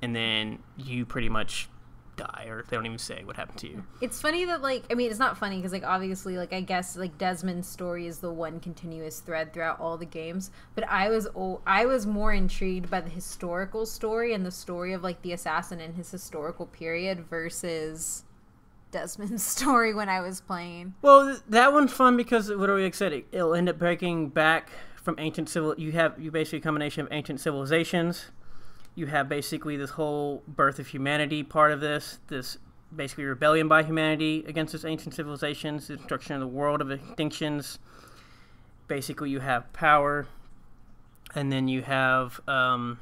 And then you pretty much die, or they don't even say what happened to you. It's funny that, like, I mean, it's not funny because, like, obviously, like, I guess, like, Desmond's story is the one continuous thread throughout all the games, but I was oh, I was more intrigued by the historical story and the story of, like, the assassin in his historical period versus Desmond's story when I was playing. Well, that one's fun because, literally, like I said, it, it'll end up breaking back from ancient civil... You have, you basically, a combination of ancient civilizations... You have basically this whole birth of humanity part of this, this basically rebellion by humanity against its ancient civilizations, the destruction of the world of extinctions. Basically, you have power, and then you have... Um,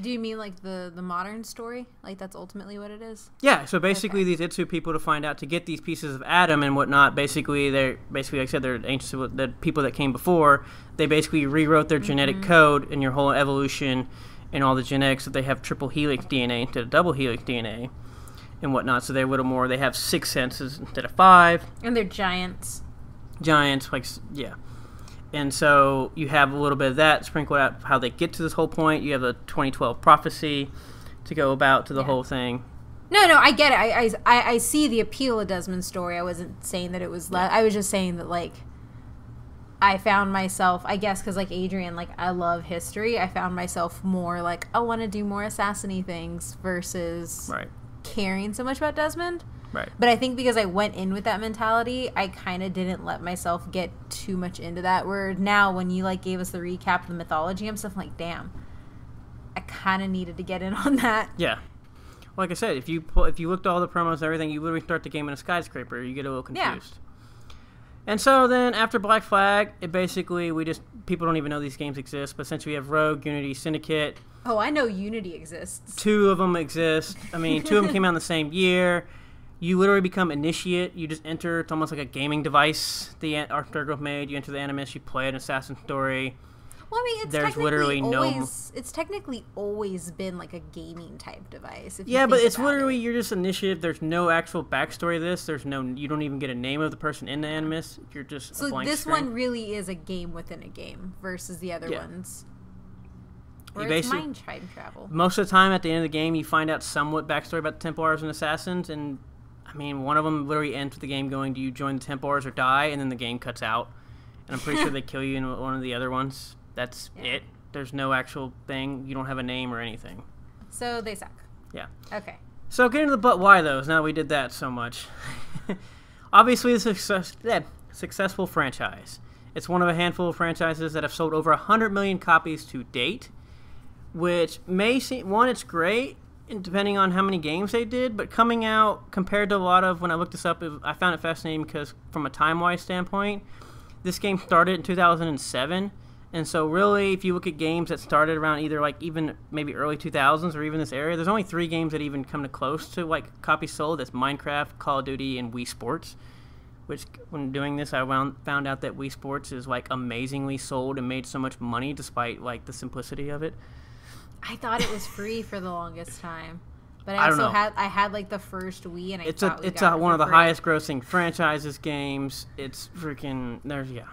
Do you mean like the, the modern story? Like that's ultimately what it is? Yeah, so basically okay. These Itsu people, to find out, to get these pieces of Adam and whatnot, basically, they're, basically like I said, they're ancient, the people that came before, they basically rewrote their genetic mm-hmm. code and your whole evolution... And all the genetics that they have triple helix D N A instead of double helix D N A and whatnot. So they're a little more, they have six senses instead of five. And they're giants. Giants, like, yeah. And so you have a little bit of that sprinkled out how they get to this whole point. You have the twenty twelve prophecy to go about to the yeah. whole thing. No, no, I get it. I, I, I see the appeal of Desmond's story. I wasn't saying that it was, yeah. I was just saying that, like, I found myself, I guess, because like Adrian, like I love history. I found myself more like I want to do more assassin-y things versus right. caring so much about Desmond. Right. But I think because I went in with that mentality, I kind of didn't let myself get too much into that. Where now, when you like gave us the recap of the mythology and stuff, I'm like, damn, I kind of needed to get in on that. Yeah. Well, like I said, if you pull, if you looked at all the promos and everything, you literally start the game in a skyscraper. You get a little confused. Yeah. And so then after Black Flag, it basically we just people don't even know these games exist. But since we have Rogue, Unity, Syndicate. Oh, I know Unity exists. Two of them exist. I mean, two of them came out in the same year. You literally become initiate. You just enter. It's almost like a gaming device the Abstergo made. You enter the Animus. You play an assassin story. Well, I mean, it's There's technically always, no... it's technically always been like a gaming type device. If yeah, but it's literally it. You're just initiative. There's no actual backstory to this. There's no you don't even get a name of the person in the Animus. You're just so a blank this screen. One really is a game within a game versus the other yeah. ones. Or you it's mind time travel. Most of the time, at the end of the game, you find out somewhat backstory about the Templars and assassins, and I mean, one of them literally ends with the game going, "Do you join the Templars or die?" And then the game cuts out, and I'm pretty sure they kill you in one of the other ones. That's yeah. it. There's no actual thing. You don't have a name or anything. So they suck. Yeah. Okay. So get into the but why though. Now that we did that so much. Obviously, this is a success, successful franchise. It's one of a handful of franchises that have sold over one hundred million copies to date, which may seem, one, it's great, depending on how many games they did, but coming out compared to a lot of, when I looked this up, it, I found it fascinating because from a time-wise standpoint, this game started in two thousand seven. And so really, if you look at games that started around either like even maybe early two thousands or even this area, there's only three games that even come to close to like copies sold. That's Minecraft, Call of Duty, and Wii Sports, which when doing this, I wound, found out that Wii Sports is like amazingly sold and made so much money despite like the simplicity of it. I thought it was free for the longest time. But I, I also don't know. had I had like the first Wii and I it's thought a, we It's got a, it one of the free. highest grossing franchises games. It's freaking there's yeah.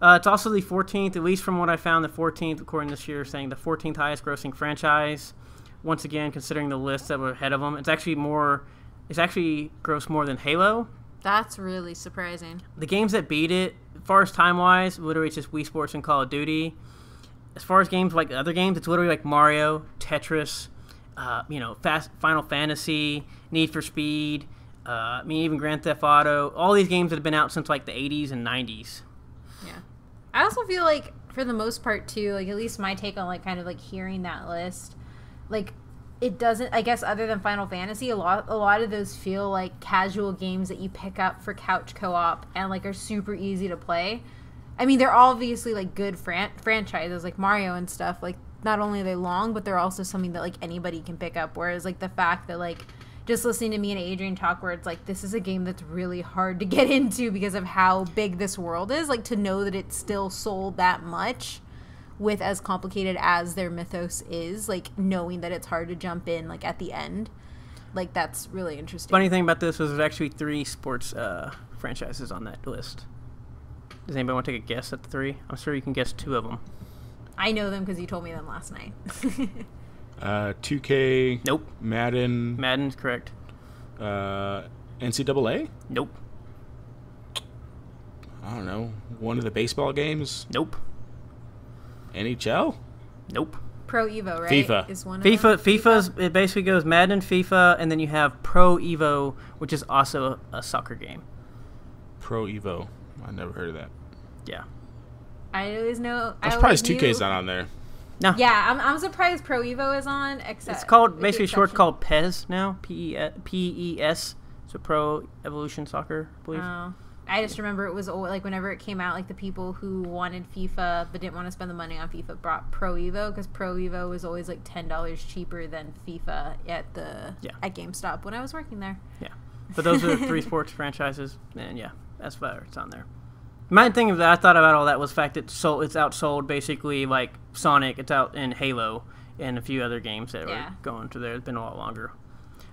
Uh, it's also the fourteenth, at least from what I found, the fourteenth, according to this year, saying the fourteenth highest-grossing franchise. Once again, considering the lists that were ahead of them, it's actually more, it's actually grossed more than Halo. That's really surprising. The games that beat it, as far as time-wise, literally it's just Wii Sports and Call of Duty. As far as games like other games, it's literally like Mario, Tetris, uh, you know, Fast Final Fantasy, Need for Speed. Uh, I mean, even Grand Theft Auto. All these games that have been out since like the eighties and nineties. I also feel like, for the most part, too, like, at least my take on, like, kind of, like, hearing that list, like, it doesn't, I guess, other than Final Fantasy, a lot a lot of those feel like casual games that you pick up for couch co-op and, like, are super easy to play. I mean, they're obviously, like, good fran franchises, like Mario and stuff. Like, not only are they long, but they're also something that, like, anybody can pick up, whereas, like, the fact that, like, just listening to me and Adrian talk where it's like, this is a game that's really hard to get into because of how big this world is. Like, to know that it's still sold that much with as complicated as their mythos is, like, knowing that it's hard to jump in, like, at the end. Like, that's really interesting. Funny thing about this was there's actually three sports uh, franchises on that list. Does anybody want to take a guess at the three? I'm sure you can guess two of them. I know them because you told me them last night. Uh, two K. Nope. Madden. Madden's correct. Uh, N C double A? Nope. I don't know. One of the baseball games? Nope. N H L? Nope. Pro Evo, right? FIFA. Is one FIFA. Of FIFA's, FIFA? It basically goes Madden, FIFA, and then you have Pro Evo, which is also a soccer game. Pro Evo. I never heard of that. Yeah. I always know. I'm surprised two K's not on there. No. Yeah, I'm, I'm surprised Pro Evo is on. Except it's called basically short called P E S now. P E S. So Pro Evolution Soccer, I believe. Oh. I just remember it was old, like whenever it came out, like the people who wanted FIFA but didn't want to spend the money on FIFA brought Pro Evo because Pro Evo was always like ten dollars cheaper than FIFA at the yeah. at GameStop when I was working there. Yeah, but those are the three sports franchises, and yeah, that's why it's on there. My thing that I thought about all that was the fact that so it's outsold basically like Sonic, it's out in Halo and a few other games that yeah. are going to there. It's been a lot longer.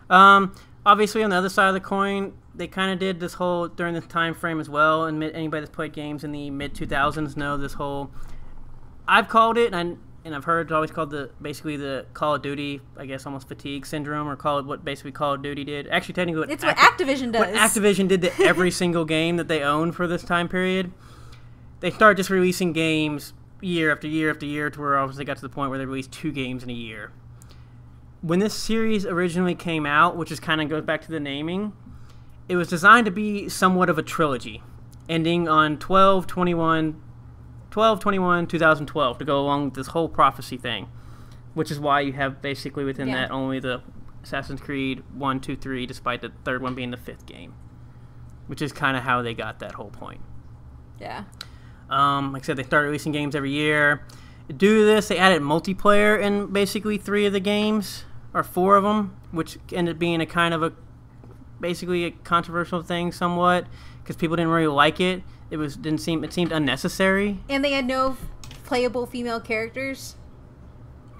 Um, obviously, on the other side of the coin, they kind of did this whole during this time frame as well. And anybody that's played games in the mid two thousands know this whole. I've called it, and I, and I've heard it's always called the basically the Call of Duty, I guess, almost fatigue syndrome, or call it what basically Call of Duty did. Actually, technically, what it's Acti what Activision does. What Activision did to every single game that they own for this time period. They started just releasing games year after year after year to where obviously got to the point where they released two games in a year. when this series originally came out, which is kind of goes back to the naming, it was designed to be somewhat of a trilogy, ending on twelve twenty-one two thousand twelve to go along with this whole prophecy thing, which is why you have basically within yeah. that only the Assassin's Creed one, two, three, despite the third one being the fifth game, which is kind of how they got that whole point. Yeah. Um, like I said, they started releasing games every year. Due to this, they added multiplayer in basically three of the games, or four of them, which ended up being a kind of a, basically a controversial thing somewhat, because people didn't really like it. It was didn't seem it seemed unnecessary. And they had no playable female characters.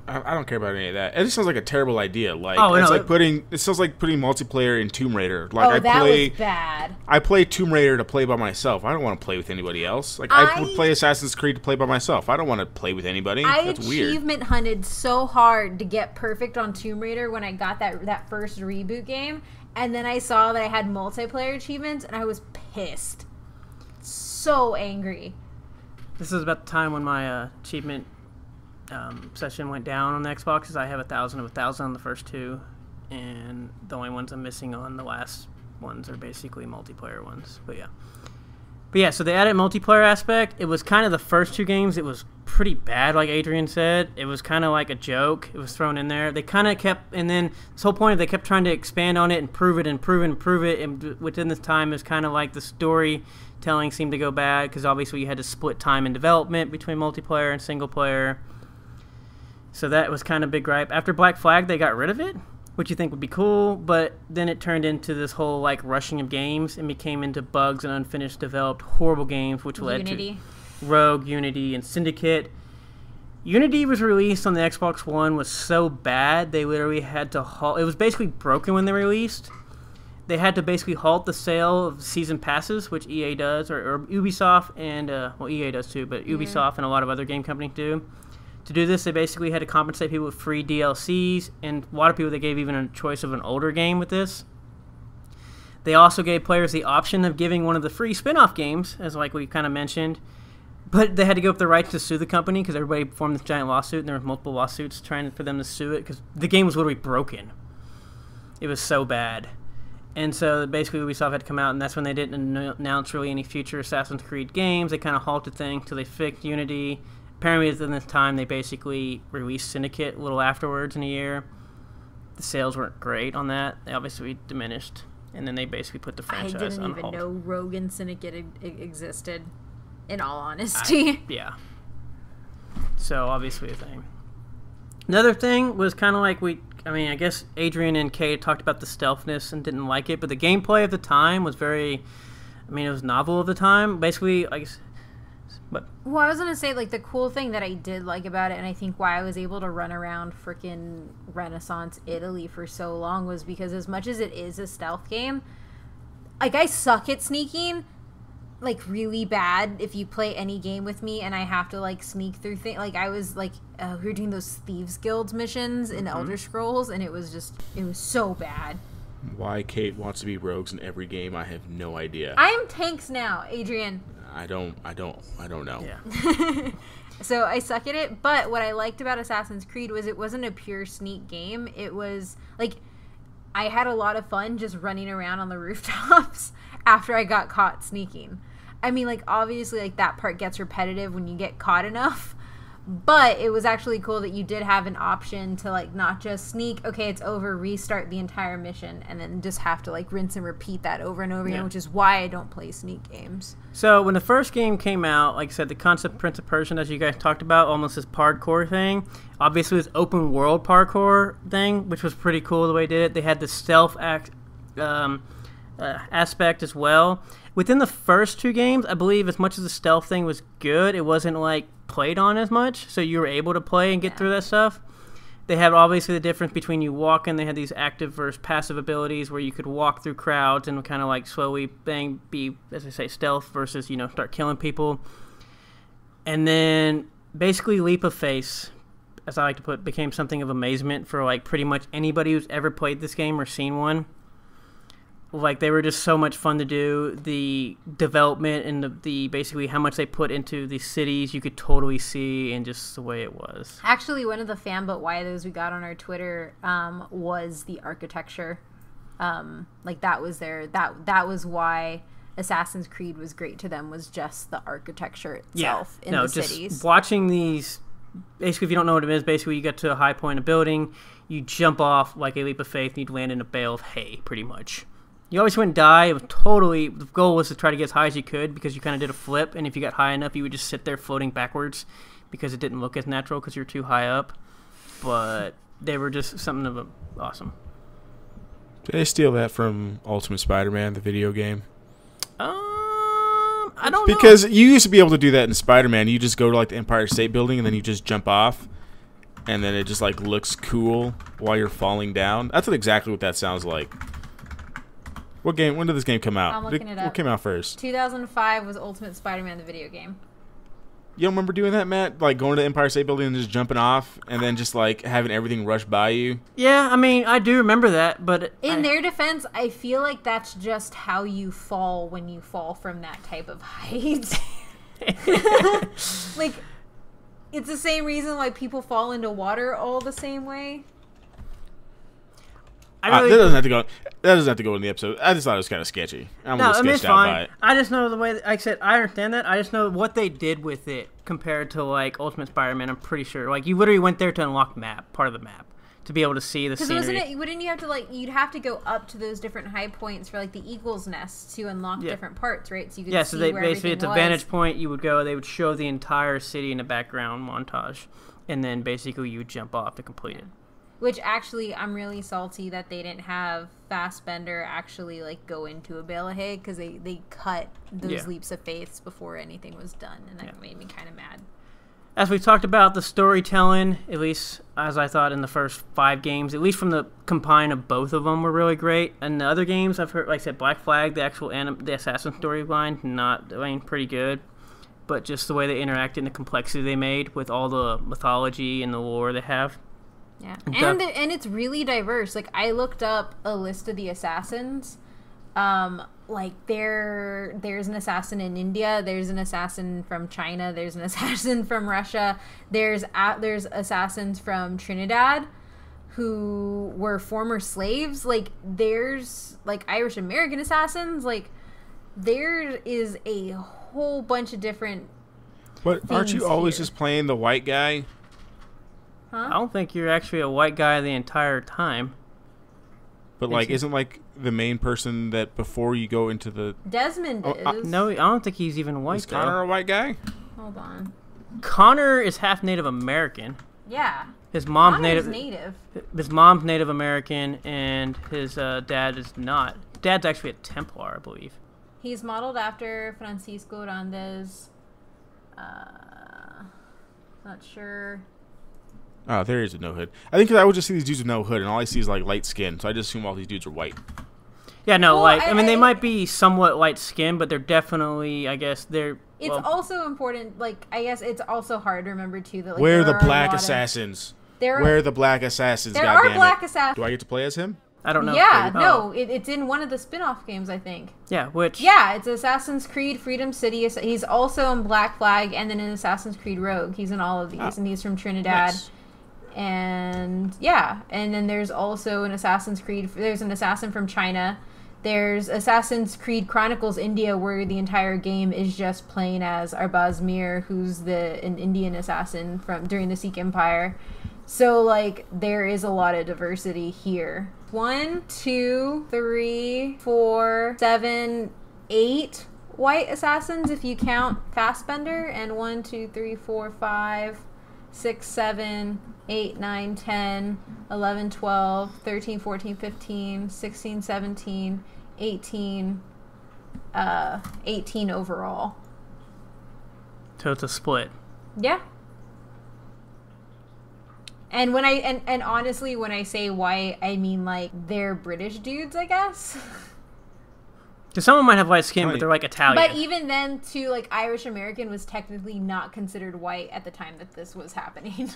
I, I don't care about any of that. It just sounds like a terrible idea. Like oh, it's no, like it, putting it sounds like putting multiplayer in Tomb Raider. Like oh, I that play was bad. I play Tomb Raider to play by myself. I don't want to play with anybody else. Like I, I would play Assassin's Creed to play by myself. I don't want to play with anybody. I That's weird. I achievement hunted so hard to get perfect on Tomb Raider when I got that that first reboot game, and then I saw that I had multiplayer achievements and I was pissed. So angry. This is about the time when my uh, achievement um, session went down on the Xbox, because I have a thousand of a thousand on the first two, and the only ones I'm missing on the last ones are basically multiplayer ones. But yeah, but yeah. So they added multiplayer aspect. It was kind of the first two games. It was pretty bad, like Adrian said. It was kind of like a joke. It was thrown in there. They kind of kept, and then this whole point they kept trying to expand on it and prove it and prove it and prove it. And within this time, is kind of like the story telling seemed to go bad, because obviously you had to split time in development between multiplayer and single player. So that was kind of a big gripe. After Black Flag, they got rid of it, which you think would be cool, but then it turned into this whole like rushing of games and became into bugs and unfinished developed horrible games, which led Unity. to Rogue, Unity, and Syndicate. Unity was released on the Xbox One was so bad they literally had to halt. It was basically broken when they released. They had to basically halt the sale of season passes, which E A does, or, or Ubisoft, and, uh, well, E A does too, but Ubisoft mm-hmm. and a lot of other game companies do. To do this, they basically had to compensate people with free D L Cs, and a lot of people, they gave even a choice of an older game with this. They also gave players the option of giving one of the free spin-off games, as like we kind of mentioned, but they had to give up the rights to sue the company, because everybody formed this giant lawsuit, and there were multiple lawsuits trying for them to sue it, because the game was literally broken. It was so bad. And so basically Ubisoft had to come out, and that's when they didn't announce really any future Assassin's Creed games. They kind of halted things until they fixed Unity. Apparently within this time, they basically released Syndicate a little afterwards in a year. The sales weren't great on that. They obviously diminished, and then they basically put the franchise on hold. I didn't even halt. know Rogue and Syndicate existed, in all honesty. I, yeah. So obviously a thing. Another thing was kind of like we... I mean, I guess Adrian and Kay talked about the stealthiness and didn't like it, but the gameplay of the time was very, I mean, it was novel of the time. Basically, I guess, but... Well, I was going to say, like, the cool thing that I did like about it, and I think why I was able to run around frickin' Renaissance Italy for so long was because as much as it is a stealth game, like, I suck at sneaking, like, really bad if you play any game with me and I have to, like, sneak through things. Like, I was, like... Uh, we were doing those Thieves Guild missions in mm-hmm. Elder Scrolls, and it was just, it was so bad. Why Kate wants to be rogues in every game, I have no idea. I am tanks now, Adrian. I don't, I don't, I don't know. Yeah. So I suck at it, but what I liked about Assassin's Creed was it wasn't a pure sneak game. It was, like, I had a lot of fun just running around on the rooftops after I got caught sneaking. I mean, like, obviously, like, that part gets repetitive when you get caught enough. But it was actually cool that you did have an option to, like, not just sneak, okay, it's over, restart the entire mission, and then just have to, like, rinse and repeat that over and over yeah. again, which is why I don't play sneak games. So when the first game came out, like I said, the concept of Prince of Persia, as you guys talked about, almost this parkour thing, obviously this open-world parkour thing, which was pretty cool the way they did it. They had the stealth act, um, uh, aspect as well. Within the first two games, I believe as much as the stealth thing was good, it wasn't, like, played on as much, so you were able to play and get yeah. through that stuff. They had obviously the difference between you walking, they had these active versus passive abilities where you could walk through crowds and kind of like slowly bang, be, as I say, stealth versus, you know, start killing people. And then basically leap of faith, as I like to put, became something of amazement for like pretty much anybody who's ever played this game or seen one. Like, they were just so much fun to do. The development and the, the basically how much they put into the cities, you could totally see, and just the way it was. Actually, one of the fan but why those we got on our Twitter um, was the architecture. Um, like, that was their, that that was why Assassin's Creed was great to them, was just the architecture itself yeah. in no, the just cities. Watching these, basically, if you don't know what it is, basically you get to a high point of building, you jump off like a leap of faith, and you'd land in a bale of hay, pretty much. You always wouldn't die. It was totally, the goal was to try to get as high as you could, because you kind of did a flip, and if you got high enough, you would just sit there floating backwards because it didn't look as natural because you were too high up. But they were just something of a, awesome. Did they steal that from Ultimate Spider-Man, the video game? Um, I don't know. Because you used to be able to do that in Spider-Man. You just go to like the Empire State Building and then you just jump off, and then it just like looks cool while you're falling down. That's exactly what that sounds like. What game? When did this game come out? I'm looking it up. What came out first? two thousand five was Ultimate Spider-Man, the video game. You don't remember doing that, Matt? Like going to the Empire State Building and just jumping off, and then just like having everything rush by you? Yeah, I mean, I do remember that, but... In I, their defense, I feel like that's just how you fall when you fall from that type of height. Like, it's the same reason why people fall into water all the same way. I really uh, that doesn't have to go. That doesn't have to go in the episode. I just thought it was kind of sketchy. I'm no, a little sketched I mean, it's out fine. by it. I just know the way. That, like I said, I understand that. I just know what they did with it compared to like Ultimate Spider-Man. I'm pretty sure. Like, you literally went there to unlock map, part of the map, to be able to see the scenery. Wasn't it, wouldn't you have to like? You'd have to go up to those different high points for like the Eagle's Nest to unlock yeah. different parts, right? So you could yeah. See so they where basically it's a vantage point. You would go. They would show the entire city in a background montage, and then basically you would jump off to complete yeah. it. Which, actually, I'm really salty that they didn't have Fassbender actually, like, go into a bale of hay, because they, they cut those yeah. leaps of faiths before anything was done, and that yeah. made me kind of mad. As we talked about, the storytelling, at least as I thought in the first five games, at least from the combine of both of them, were really great. And the other games, I've heard, like I said, Black Flag, the actual anim the assassin storyline, not, I mean, pretty good. But just the way they interacted and the complexity they made with all the mythology and the lore they have. Yeah, and the, and it's really diverse. Like, I looked up a list of the assassins. Um, like there, there's an assassin in India. There's an assassin from China. There's an assassin from Russia. There's uh, there's assassins from Trinidad, who were former slaves. Like, there's like Irish American assassins. Like, there is a whole bunch of different. But aren't you always here. just playing the white guy? Huh? I don't think you're actually a white guy the entire time. But, like, isn't, like, the main person that before you go into the... Desmond oh, is. I, no, I don't think he's even white, Is though. Connor a white guy? Hold on. Connor is half Native American. Yeah. His mom's Native, Native. His mom's Native American, and his uh, dad is not. Dad's actually a Templar, I believe. He's modeled after Francisco Grandes. Uh, not sure... Oh, there is a no hood. I think I would just see these dudes with no hood, and all I see is like light skin, so I just assume all these dudes are white. Yeah, no, well, like I, I mean, I, they might be somewhat light skin, but they're definitely, I guess, they're. It's well, also important, like I guess it's also hard to remember too that. Like, where the black assassins? There where the black assassins? There God are damn black it. assassins. Do I get to play as him? I don't know. Yeah, oh. no, it, it's in one of the spin-off games, I think. Yeah, which? Yeah, it's Assassin's Creed Freedom City. He's also in Black Flag, and then in Assassin's Creed Rogue. He's in all of these, oh. and he's from Trinidad. Nice. And yeah, and then there's also an Assassin's Creed, there's an assassin from China. There's Assassin's Creed Chronicles India, where the entire game is just playing as Arbaz Mir, who's the an Indian assassin from during the Sikh Empire. So, like, there is a lot of diversity here. One, two, three, four, seven, eight white assassins if you count Fassbender, and one, two, three, four, five, six, seven, eight, nine, ten, eleven, twelve, thirteen, fourteen, fifteen, sixteen, seventeen, eighteen, uh, eighteen overall. So it's a split. Yeah. And when I and, and honestly, when I say white, I mean like they're British dudes, I guess. Because someone might have white skin, but they're like Italian. But even then, too, like Irish American was technically not considered white at the time that this was happening.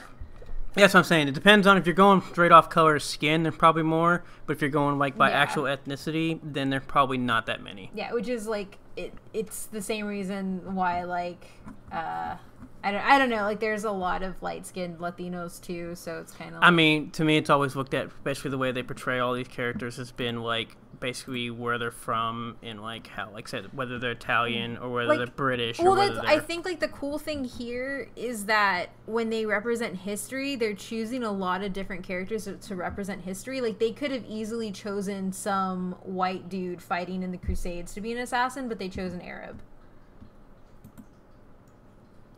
Yeah, that's what I'm saying. It depends on if you're going straight off color of skin, there's probably more. But if you're going like by yeah. actual ethnicity, then there's probably not that many. Yeah, which is like it. It's the same reason why like uh, I don't I don't know. Like there's a lot of light skinned Latinos too, so it's kind of. Like, I mean, to me, it's always looked at, especially the way they portray all these characters, has been like basically where they're from and like how, like said, whether they're Italian or whether like, they're British. Well, or whether that's, they're... I think like the cool thing here is that when they represent history, they're choosing a lot of different characters to, to represent history. Like they could have easily chosen some white dude fighting in the Crusades to be an assassin, but they chose an Arab.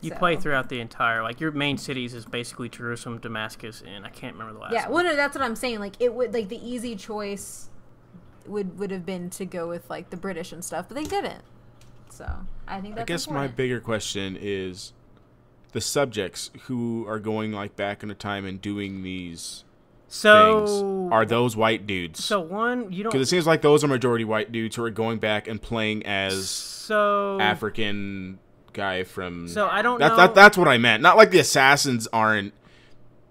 You so. play throughout the entire, like your main cities is basically Jerusalem, Damascus, and I can't remember the last. Yeah, one. Well, no, that's what I'm saying. Like it would, like the easy choice would would have been to go with like the British and stuff, but they didn't. So I think that's I guess important. My bigger question is the subjects who are going like back in a time and doing these so things, are those white dudes? So one, you don't, because it seems like those are majority white dudes who are going back and playing as so African guy from. So I don't that, know. That, that's what I meant. Not like the assassins aren't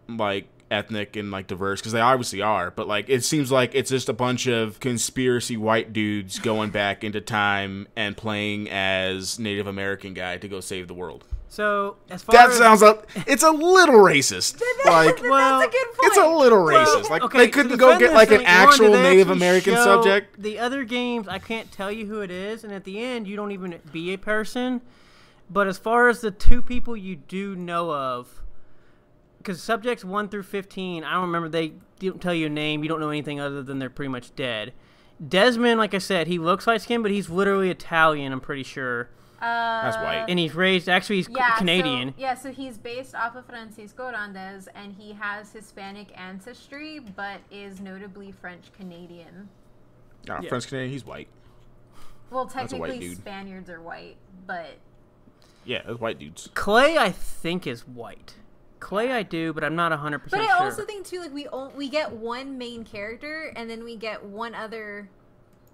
like ethnic and like diverse, because they obviously are, but like it seems like it's just a bunch of conspiracy white dudes going back into time and playing as Native American guy to go save the world. So as far that as sounds up, it's a little racist. Like, well, that's a good point. It's a little racist. Like okay, they couldn't go get like an actual Native American subject. The other games, I can't tell you who it is, and at the end, you don't even be a person. But as far as the two people you do know of. Because subjects one through fifteen, I don't remember, they don't tell you a name. You don't know anything other than they're pretty much dead. Desmond, like I said, he looks light skinned, but he's literally Italian, I'm pretty sure. Uh, That's white. And he's raised, actually, he's yeah, Canadian. So, yeah, so he's based off of Francisco Hernandez, and he has Hispanic ancestry, but is notably French-Canadian. Oh, yeah. French-Canadian, he's white. Well, technically, Spaniards are white, but... Yeah, those white dudes. Clay, I think, is white. Clay I do, but I'm not one hundred percent sure. But I also sure. think, too, like, we we get one main character, and then we get one other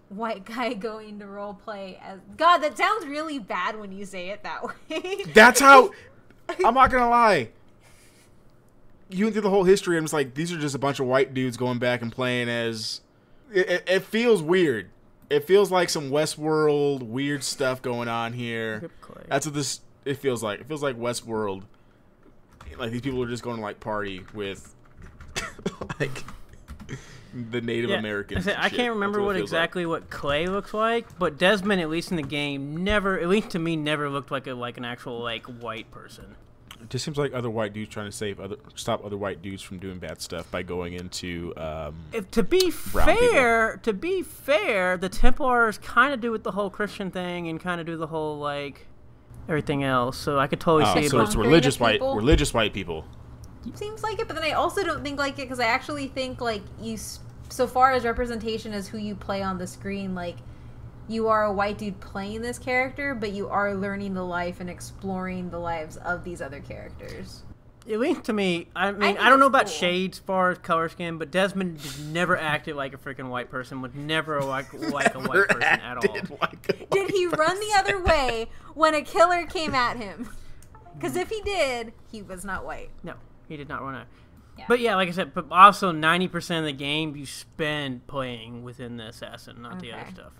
white guy going to roleplay as... God, that sounds really bad when you say it that way. That's how... I'm not going to lie. You went through the whole history, I'm just like, these are just a bunch of white dudes going back and playing as... It, it, it feels weird. It feels like some Westworld weird stuff going on here. That's what this... It feels like. It feels like Westworld... Like, these people are just going to, like, party with, like, the Native yeah. Americans. I, said, I can't remember what, what exactly like. what Clay looks like, but Desmond, at least in the game, never, at least to me, never looked like a like an actual, like, white person. It just seems like other white dudes trying to save other, stop other white dudes from doing bad stuff by going into um, if, to be fair, people. To be fair, the Templars kind of do with the whole Christian thing and kind of do the whole, like... everything else, so I could totally oh, see. So it's religious white, religious white people. Seems like it, but then I also don't think like it, because I actually think like you, so far as representation as who you play on the screen, like you are a white dude playing this character, but you are learning the life and exploring the lives of these other characters. At least to me, I mean, I, I don't know about cool. shades, far as color skin, but Desmond just never acted like a freaking white person. Was never like like a white person at all. Like did he person. run the other way when a killer came at him? Because if he did, he was not white. No, he did not run out. Yeah. But yeah, like I said, but also ninety percent of the game you spend playing within the assassin, not okay. the other stuff.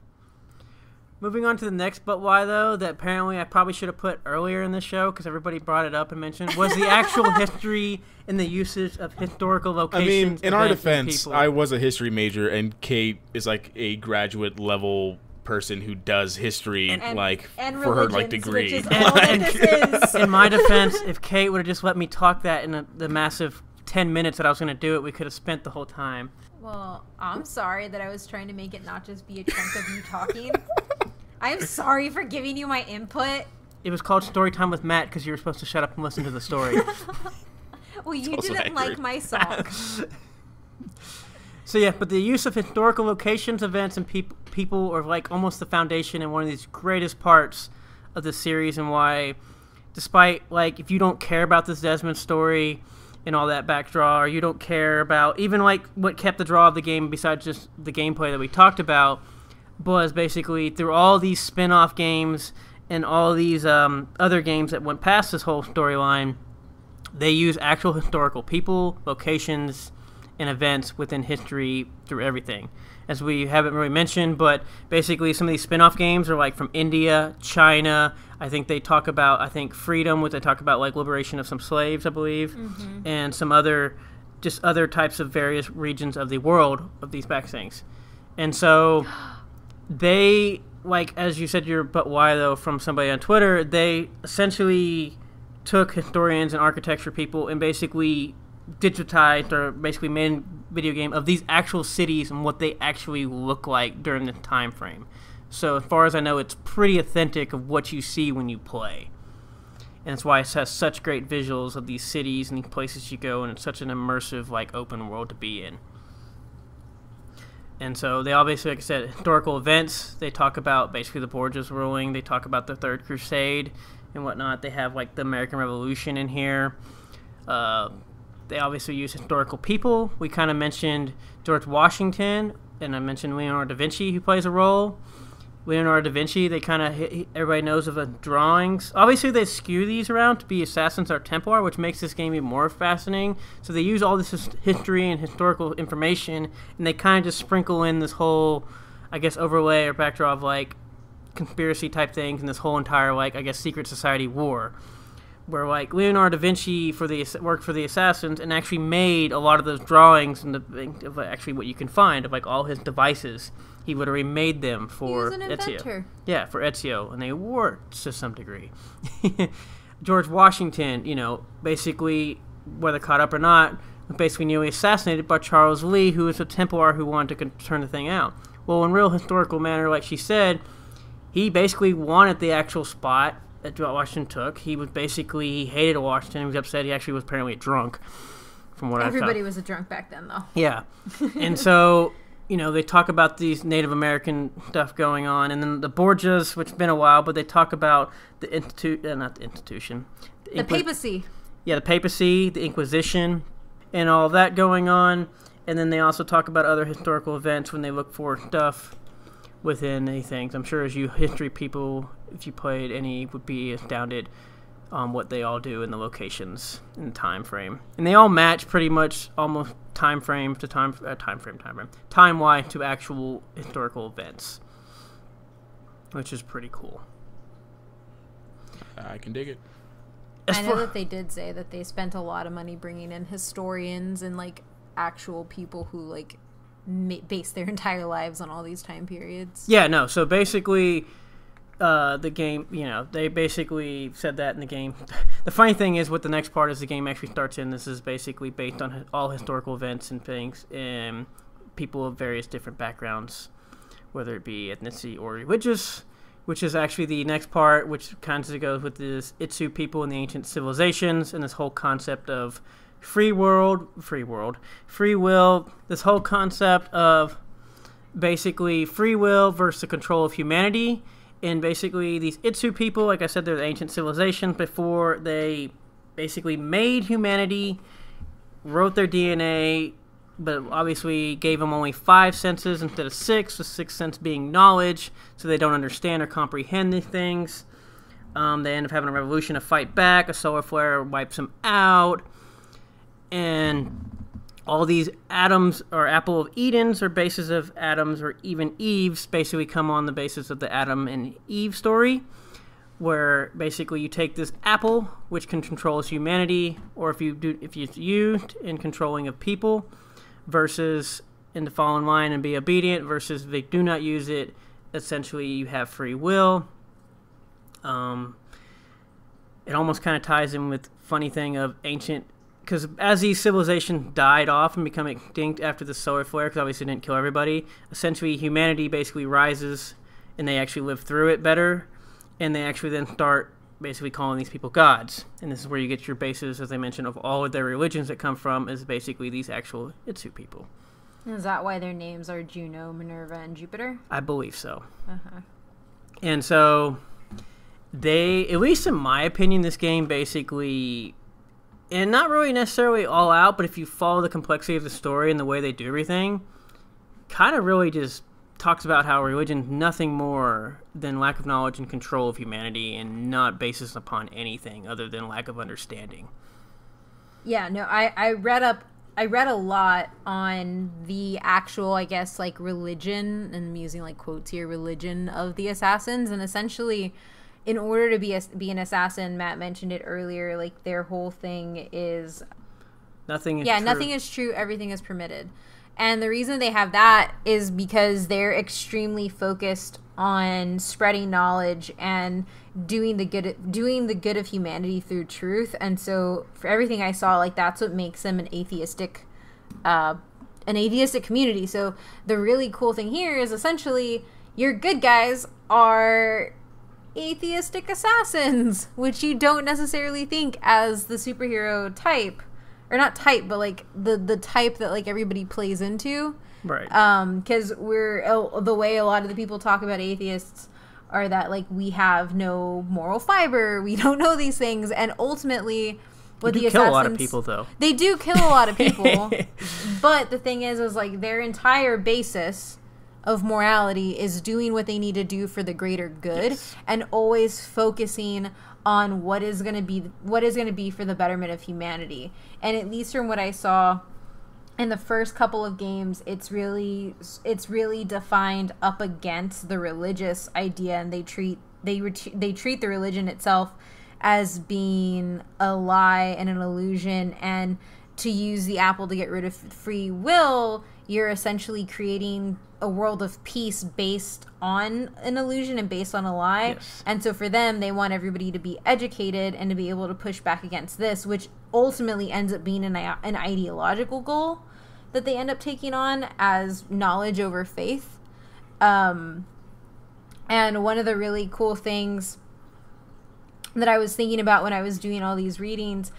Moving on to the next but why, though, that apparently I probably should have put earlier in the show because everybody brought it up and mentioned, was the actual history and the usage of historical locations. I mean, in our defense, I was a history major, and Kate is like a graduate-level person who does history, and, like, and for her, like, degree. Which is all like, this is. In my defense, if Kate would have just let me talk that in a, the massive ten minutes that I was going to do it, we could have spent the whole time. Well, I'm sorry that I was trying to make it not just be a chunk of you talking. I'm sorry for giving you my input. It was called story time with Matt because you were supposed to shut up and listen to the story. Well, you it's didn't like my song. So yeah, but the use of historical locations, events, and peop people are like almost the foundation and one of these greatest parts of the series, and why, despite like if you don't care about this Desmond story and all that back draw, or you don't care about even like what kept the draw of the game besides just the gameplay that we talked about, was basically through all these spin-off games and all these um, other games that went past this whole storyline, They use actual historical people, locations, and events within history through everything. As we haven't really mentioned, but basically some of these spin-off games are like from India, China. I think they talk about, I think, freedom, which they talk about like liberation of some slaves, I believe, mm-hmm. and some other, just other types of various regions of the world of these back things. And so they, like, as you said, your but why though from somebody on Twitter, they essentially took historians and architecture people and basically digitized or basically made a video game of these actual cities and what they actually look like during the time frame. So as far as I know, it's pretty authentic of what you see when you play. And that's why it has such great visuals of these cities and these places you go, and it's such an immersive, like, open world to be in. And so they all basically, like I said, historical events. They talk about basically the Borgias ruling. They talk about the Third Crusade and whatnot. They have, like, the American Revolution in here. Uh, they obviously use historical people. We kind of mentioned George Washington, and I mentioned Leonardo da Vinci, who plays a role. Leonardo da Vinci, they kind of, everybody knows of the drawings. Obviously, they skew these around to be assassins or Templar, which makes this game even more fascinating. So they use all this history and historical information, and they kind of just sprinkle in this whole, I guess, overlay or backdrop of, like, conspiracy type things and this whole entire, like, I guess, secret society war, where, like, Leonardo da Vinci for the worked for the assassins and actually made a lot of those drawings and the, of actually what you can find of, like, all his devices. He literally made them for Ezio. He was an inventor. Yeah, for Ezio, and they were to some degree. George Washington, you know, basically, whether caught up or not, basically nearly assassinated by Charles Lee, who was a Templar who wanted to turn the thing out. Well, in real historical manner, like she said, he basically wanted the actual spot that Washington took. He was basically, he hated Washington. He was upset. He actually was apparently drunk, from what I thought. Everybody was a drunk back then, though. Yeah, and so... You know, they talk about these Native American stuff going on, and then the Borgias, which has been a while, but they talk about the institute, uh, not the institution, the, the Inqui papacy. Yeah, the papacy, the Inquisition, and all that going on. And then they also talk about other historical events when they look for stuff within any things. I'm sure as you history people, if you played any, would be astounded on what they all do in the locations and time frame. And they all match pretty much almost time frame to time uh, time frame time frame time wise to actual historical events, which is pretty cool. I can dig it. As I know that they did say that they spent a lot of money bringing in historians and like actual people who like base their entire lives on all these time periods. Yeah, no. So basically, uh, the game, you know, they basically said that in the game. The funny thing is, what the next part is the game actually starts in. This is basically based on all historical events and things, and people of various different backgrounds, whether it be ethnicity or religious, which is actually the next part, which kind of goes with this Isu people and the ancient civilizations and this whole concept of free world, free world, free will, this whole concept of basically free will versus the control of humanity. And basically, these Isu people, like I said, they're the ancient civilization before they basically made humanity, wrote their D N A, but obviously gave them only five senses instead of six, the sixth sense being knowledge, so they don't understand or comprehend these things. Um, they end up having a revolution to fight back, a solar flare wipes them out, and... all these atoms or apple of Edens or bases of atoms or even Eves basically come on the basis of the Adam and Eve story, where basically you take this apple, which can controls humanity, or if you do if it's used in controlling of people versus in the fallen line and be obedient versus if they do not use it, essentially you have free will. Um, it almost kind of ties in with funny thing of ancient. Because as these civilizations died off and become extinct after the solar flare, because obviously it didn't kill everybody, essentially humanity basically rises and they actually live through it better. And they actually then start basically calling these people gods. And this is where you get your basis, as I mentioned, of all of their religions that come from is basically these actual Isu people. Is that why their names are Juno, Minerva, and Jupiter? I believe so. Uh-huh. And so they, at least in my opinion, this game basically... and not really necessarily all out, but if you follow the complexity of the story and the way they do everything, kind of really just talks about how religion's nothing more than lack of knowledge and control of humanity and not basis upon anything other than lack of understanding. Yeah, no, I, I read up, I read a lot on the actual, I guess, like, religion, and I'm using, like, quotes here, religion of the assassins, and essentially, in order to be a, be an assassin, Matt mentioned it earlier, like, their whole thing is... Nothing is yeah, true. Yeah, nothing is true, everything is permitted. And the reason they have that is because they're extremely focused on spreading knowledge and doing the good, doing the good of humanity through truth. And so, for everything I saw, like, that's what makes them an atheistic, uh, an atheistic community. So the really cool thing here is essentially your good guys are atheistic assassins, which you don't necessarily think as the superhero type. Or not type, but, like, the, the type that, like, everybody plays into. Right. Um, because we're... The way a lot of the people talk about atheists are that, like, we have no moral fiber. We don't know these things. And ultimately... What they do the kill assassins, a lot of people, though. They do kill a lot of people. But the thing is, is, like, their entire basis of morality is doing what they need to do for the greater good. Yes. And always focusing on what is going to be what is going to be for the betterment of humanity. And at least from what I saw in the first couple of games, it's really it's really defined up against the religious idea, and they treat they they treat the religion itself as being a lie and an illusion, and to use the apple to get rid of free will, you're essentially creating a world of peace based on an illusion and based on a lie. Yes. And so for them, they want everybody to be educated and to be able to push back against this, which ultimately ends up being an, an ideological goal that they end up taking on as knowledge over faith. Um, and one of the really cool things that I was thinking about when I was doing all these readings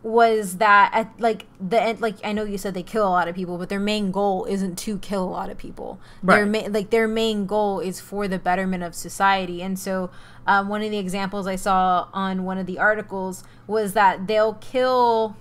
was that at, like, the end, like, I know you said they kill a lot of people, but their main goal isn't to kill a lot of people. Right. Their ma like their main goal is for the betterment of society. And so um, one of the examples I saw on one of the articles was that they'll kill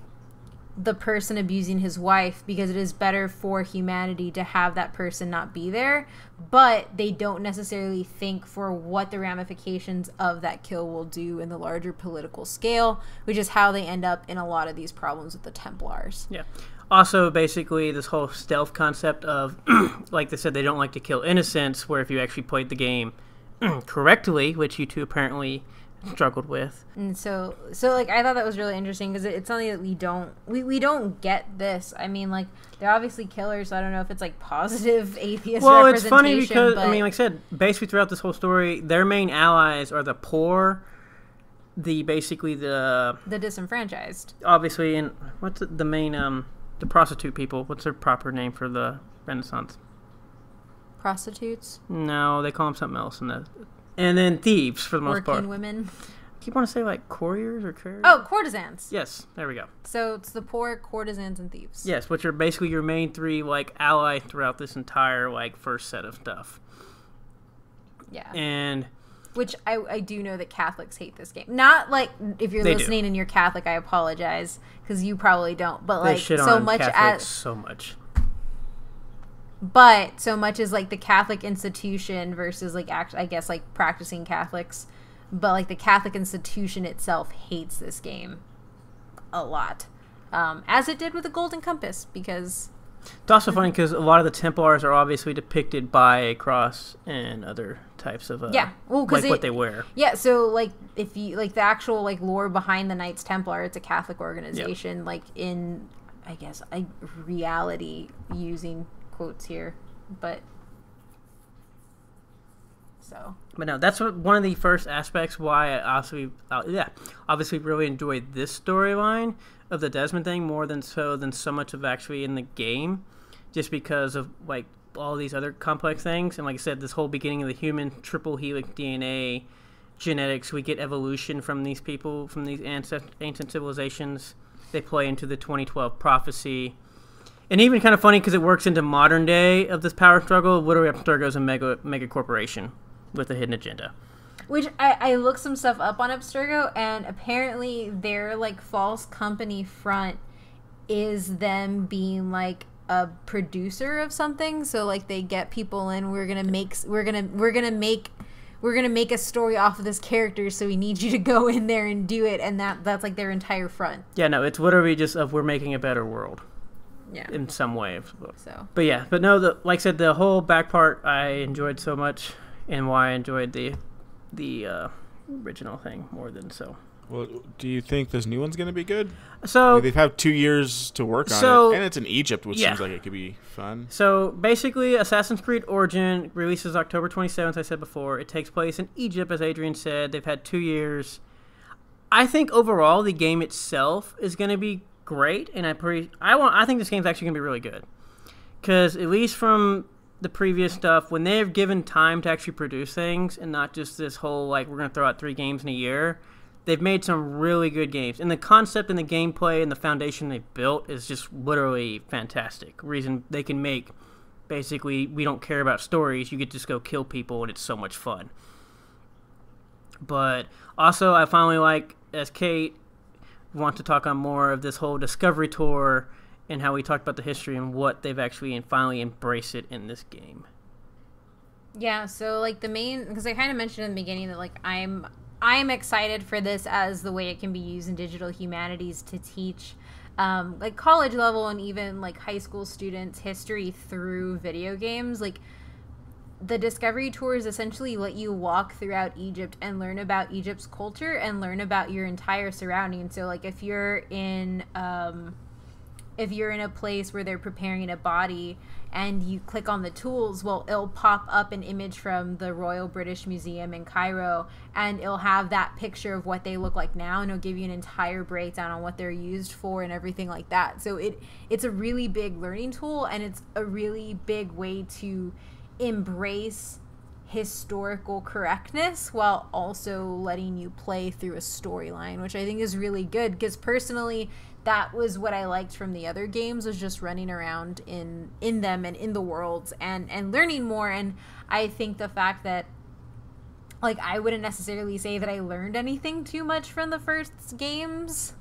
the person abusing his wife because it is better for humanity to have that person not be there, but they don't necessarily think for what the ramifications of that kill will do in the larger political scale, which is how they end up in a lot of these problems with the Templars. Yeah. Also, basically, this whole stealth concept of, like they said, they don't like to kill innocents, where if you actually played the game correctly, which you two apparently struggled with. And so, so like, I thought that was really interesting because it, it's something that we don't, we, we don't get this. I mean, like, they're obviously killers, so I don't know if it's, like, positive atheist well, representation. Well, it's funny because, but... I mean, like I said, basically throughout this whole story, their main allies are the poor, the, basically the... The disenfranchised. Obviously, and what's the main, um, the prostitute people? What's their proper name for the Renaissance? Prostitutes? No, they call them something else in the... And then thieves, for the most part. Working women. I keep wanting to say, like, couriers or couriers? Oh, courtesans. Yes, there we go. So it's the poor, courtesans, and thieves. Yes, which are basically your main three, like, allies throughout this entire, like, first set of stuff. Yeah. And... Which I, I do know that Catholics hate this game. Not, like, if you're listening do. and you're Catholic, I apologize, because you probably don't. But, like, they shit so on much Catholics as... so much. But so much as, like, the Catholic institution versus, like, act I guess, like, practicing Catholics. But, like, the Catholic institution itself hates this game a lot. Um, as it did with the Golden Compass, because... It's also funny because a lot of the Templars are obviously depicted by a cross and other types of, uh, yeah. well, 'cause like, it, what they wear. Yeah, so, like, if you, like, the actual, like, lore behind the Knights Templar, it's a Catholic organization, yep. like, in, I guess, I, reality, using... quotes here, but so but no, that's what, one of the first aspects why I obviously uh, yeah obviously really enjoyed this storyline of the Desmond thing more than so than so much of actually in the game, just because of, like, all these other complex things. And like I said, this whole beginning of the human triple helix D N A genetics, we get evolution from these people, from these ancient ancient civilizations. They play into the twenty twelve prophecy. And even kind of funny because it works into modern day of this power struggle. Literally, Abstergo is a mega, mega corporation with a hidden agenda. Which, I, I looked some stuff up on Abstergo, and apparently their, like, false company front is them being, like, a producer of something. So, like, they get people in, we're gonna make, we're gonna, we're gonna make, we're gonna make a story off of this character, so we need you to go in there and do it, and that that's like their entire front. Yeah, no, it's literally just of we're making a better world. Yeah. In some way. So. But yeah, but no, the, like I said, the whole back part I enjoyed so much, and why I enjoyed the the uh, original thing more than so. Well, do you think this new one's going to be good? So I mean, they've had two years to work on so, it, and it's in Egypt, which yeah. seems like it could be fun. So basically, Assassin's Creed Origin releases October twenty-seventh, I said before. It takes place in Egypt, as Adrian said. They've had two years. I think overall the game itself is going to be great, and I pretty, I want. I think this game's actually going to be really good. Because at least from the previous stuff, when they've given time to actually produce things, and not just this whole, like, we're going to throw out three games in a year... They've made some really good games. And the concept and the gameplay and the foundation they've built is just literally fantastic. Reason they can make, basically, we don't care about stories. You get to just go kill people, and it's so much fun. But also, I finally like, as Kate, want to talk on more of this whole Discovery Tour and how we talked about the history and what they've actually and finally embraced it in this game. Yeah, so, like, the main... Because I kind of mentioned in the beginning that, like, I'm... I'm excited for this as the way it can be used in digital humanities to teach um, like college level and even like high school students history through video games. Like the Discovery Tours essentially let you walk throughout Egypt and learn about Egypt's culture and learn about your entire surrounding. So like if you're in um, if you're in a place where they're preparing a body and you click on the tools, well, it'll pop up an image from the Royal British Museum in Cairo, and it'll have that picture of what they look like now, and it'll give you an entire breakdown on what they're used for and everything like that. So it it's a really big learning tool, and it's a really big way to embrace historical correctness while also letting you play through a storyline, which I think is really good, because personally... That was what I liked from the other games, was just running around in in them and in the worlds and and learning more. And I think the fact that like I wouldn't necessarily say that I learned anything too much from the first games,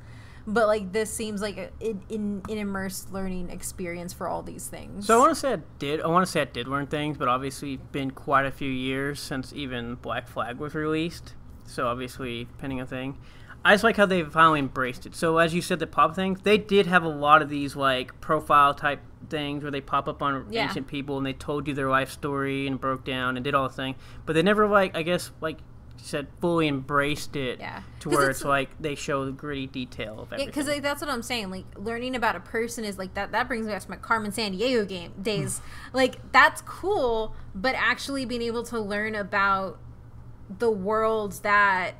but like this seems like a, it, in, an immersed learning experience for all these things. So I want to say I did. I want to say I did learn things, but obviously it's been quite a few years since even Black Flag was released. So obviously, depending on thing. I just like how they finally embraced it. So as you said, the pop things, they did have a lot of these like profile type things where they pop up on yeah. ancient people and they told you their life story and broke down and did all the thing. But they never like, I guess, like you said, fully embraced it yeah. to where it's, it's like they show the gritty detail of everything. Because yeah, like, that's what I'm saying. Like learning about a person is like that. That brings me back to my Carmen Sandiego game days. Like that's cool, but actually being able to learn about the worlds that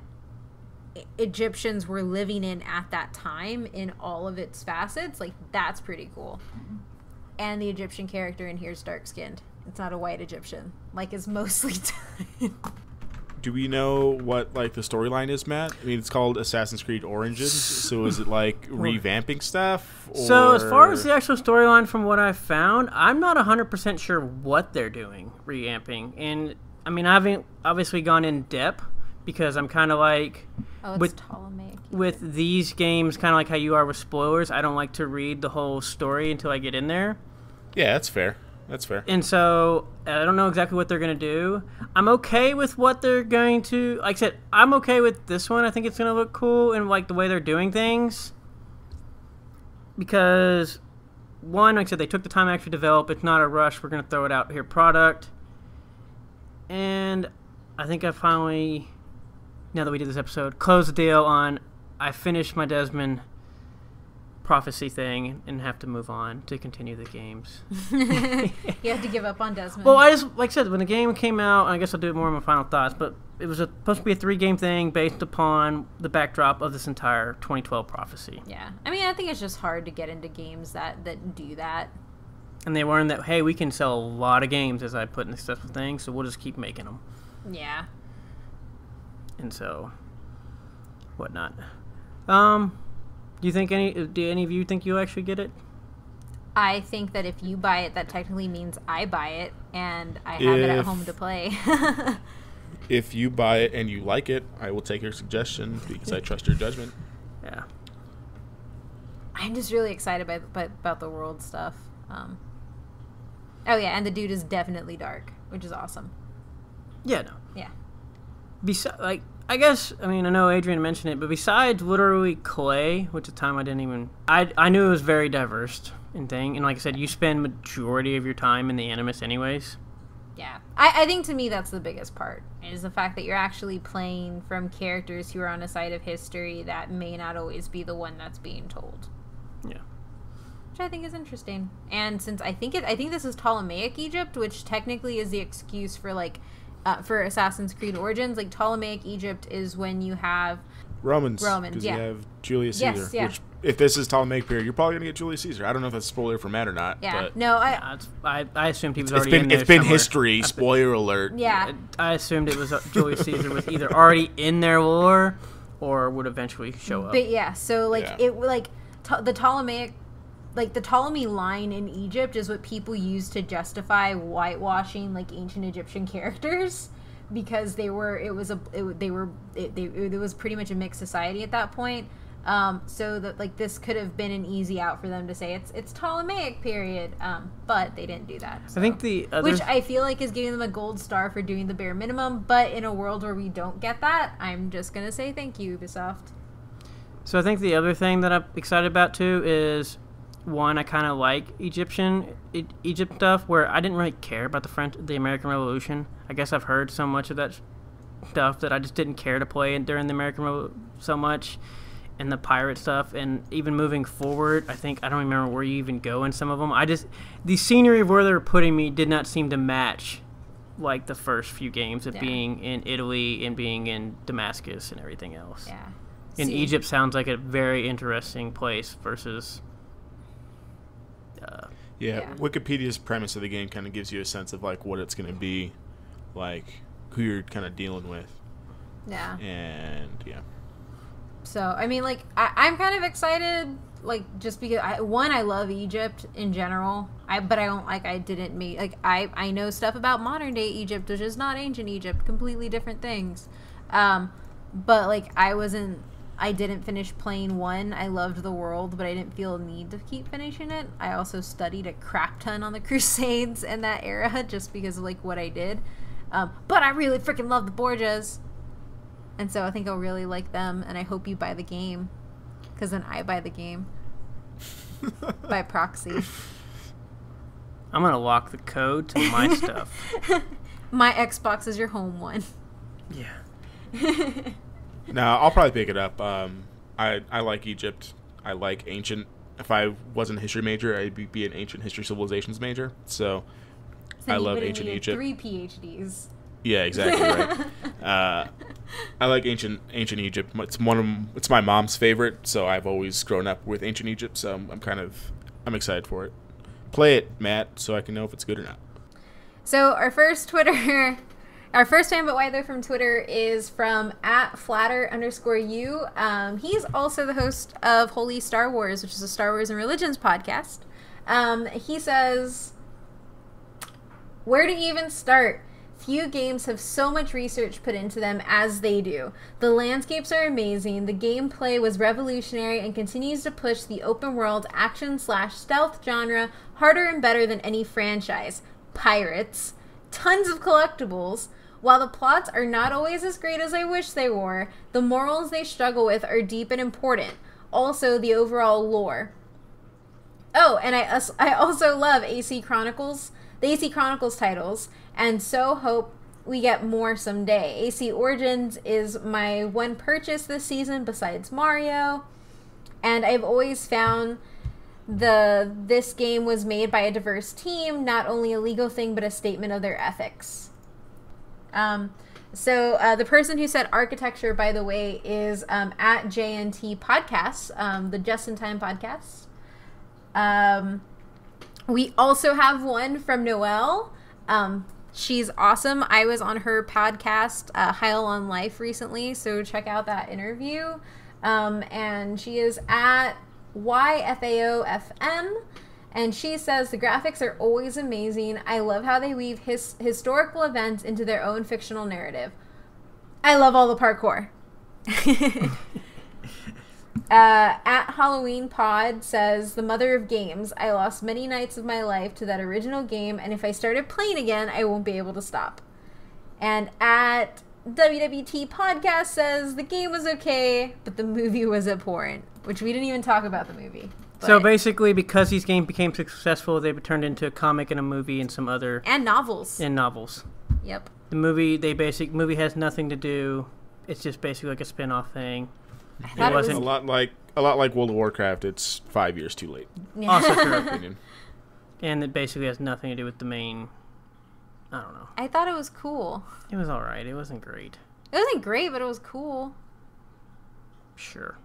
Egyptians were living in at that time in all of its facets, like that's pretty cool. And the Egyptian character in here is dark skinned. It's not a white Egyptian like it's mostly done. Do we know what like the storyline is, Matt? I mean, it's called Assassin's Creed Origins, so is it like revamping stuff or... So as far as the actual storyline, from what I found, I'm not one hundred percent sure what they're doing revamping. And I mean, I haven't obviously gone in depth because I'm kind of like oh, with Ptolemaic. With these games, kind of like how you are with spoilers, I don't like to read the whole story until I get in there. Yeah, that's fair. That's fair. And so I don't know exactly what they're going to do. I'm okay with what they're going to... Like I said, I'm okay with this one. I think it's going to look cool and like the way they're doing things. Because, one, like I said, they took the time to actually develop. It's not a rush. We're going to throw it out here product. And I think I finally... Now that we did this episode, close the deal on I finished my Desmond prophecy thing and have to move on to continue the games. You have to give up on Desmond. Well, I just, like I said, when the game came out, and I guess I'll do more of my final thoughts, but it was a, supposed to be a three-game thing based upon the backdrop of this entire twenty twelve prophecy. Yeah. I mean, I think it's just hard to get into games that, that do that. And they learned that, hey, we can sell a lot of games, as I put in the successful thing, so we'll just keep making them. Yeah. And so, whatnot. Um, do you think any? Do any of you think you'll actually get it? I think that if you buy it, that technically means I buy it, and I have if, it at home to play. If you buy it and you like it, I will take your suggestion because I trust your judgment. Yeah. I'm just really excited by, by, about the world stuff. Um, oh yeah, and the dude is definitely dark, which is awesome. Yeah. No. Yeah. besides, like, I guess, I mean, I know Adrian mentioned it, but besides literally clay, which at the time I didn't even, I, I knew it was very diverse and thing, and like I said, you spend majority of your time in the Animus anyways. Yeah, I, I think to me that's the biggest part, is the fact that you're actually playing from characters who are on a side of history that may not always be the one that's being told. Yeah. Which I think is interesting. And since I think it, I think this is Ptolemaic Egypt, which technically is the excuse for like, uh, for Assassin's Creed Origins. Like Ptolemaic Egypt is when you have Romans. Romans, yeah. You have Julius yes, Caesar, yeah. which if this is Ptolemaic period, you're probably going to get Julius Caesar. I don't know if that's a spoiler for Matt or not. Yeah. But no, I yeah, it's, I, I assumed he was it's already been, in there It's been somewhere. history, I've spoiler been, alert. Yeah. I assumed it was Julius Caesar was either already in their lore or would eventually show up. But yeah, so like yeah. it like to, the Ptolemaic like the Ptolemy line in Egypt is what people use to justify whitewashing like ancient Egyptian characters. Because they were, it was a, it, they were, it, they, it was pretty much a mixed society at that point. Um, so that like this could have been an easy out for them to say it's it's Ptolemaic period, um, but they didn't do that. So. I think the other... which I feel like is giving them a gold star for doing the bare minimum. But in a world where we don't get that, I'm just gonna say thank you, Ubisoft. So I think the other thing that I'm excited about too is. One, I kind of like Egyptian e Egypt stuff, where I didn't really care about the French, the American Revolution. I guess I've heard so much of that stuff that I just didn't care to play during the American Revolution so much, and the pirate stuff, and even moving forward, I think I don't remember where you even go in some of them. I just the scenery of where they were putting me did not seem to match, like the first few games of yeah. being in Italy and being in Damascus and everything else. Yeah, and See. Egypt sounds like a very interesting place versus. Uh, yeah, yeah, Wikipedia's premise of the game kind of gives you a sense of like what it's going to be, like who you're kind of dealing with. Yeah. And yeah. So I mean, like I, I'm kind of excited, like just because I, one, I love Egypt in general. I but I don't like I didn't make like I I know stuff about modern day Egypt, which is not ancient Egypt, completely different things. Um, but like I wasn't. I didn't finish playing one. I loved the world, but I didn't feel a need to keep finishing it. I also studied a crap ton on the Crusades in that era just because of, like, what I did. Um, but I really freaking love the Borgias. And so I think I'll really like them, and I hope you buy the game. Because then I buy the game. By proxy. I'm going to lock the code to my stuff. My Xbox is your home one. Yeah. No, I'll probably pick it up. Um, I I like Egypt. I like ancient. If I wasn't a history major, I'd be an ancient history civilizations major. So, so I love ancient Egypt. Three PhDs. Yeah, exactly right. uh, I like ancient ancient Egypt. It's one of it's my mom's favorite. So I've always grown up with ancient Egypt. So I'm, I'm kind of I'm excited for it. Play it, Matt, so I can know if it's good or not. So our first Twitter. Our first fan, but why they're from Twitter, is from at flatter underscore you. Um, he's also the host of Holy Star Wars, which is a Star Wars and Religions podcast. Um, he says, where to even start? Few games have so much research put into them as they do. The landscapes are amazing, the gameplay was revolutionary, and continues to push the open world action slash stealth genre harder and better than any franchise. Pirates. Tons of collectibles. While the plots are not always as great as I wish they were, the morals they struggle with are deep and important. Also, the overall lore. Oh, and I, I also love A C Chronicles, the A C Chronicles titles, and so hope we get more someday. A C Origins is my one purchase this season besides Mario, and I've always found the this game was made by a diverse team, not only a legal thing, but a statement of their ethics. Um, so uh, the person who said architecture, by the way, is um, at J N T Podcasts, um, the Just in Time Podcast. Um, we also have one from Noelle. Um, she's awesome. I was on her podcast, uh, Heil on Life, recently, so check out that interview. Um, and she is at Y F A O F M. And she says, the graphics are always amazing. I love how they weave his historical events into their own fictional narrative. I love all the parkour. uh, at Halloween Pod says, the mother of games. I lost many nights of my life to that original game, and if I started playing again, I won't be able to stop. And at W W T podcast says the game was okay, but the movie was abhorrent, which we didn't even talk about the movie. But. So basically, because these games became successful, they turned into a comic and a movie and some other... And novels. And novels. Yep. The movie, they basic movie has nothing to do. It's just basically like a spin-off thing. I thought it, it wasn't... was... A lot like, a lot like World of Warcraft, it's five years too late. Yeah. Also, for your opinion. And it basically has nothing to do with the main... I don't know. I thought it was cool. It was alright. It wasn't great. It wasn't great, but it was cool. Sure.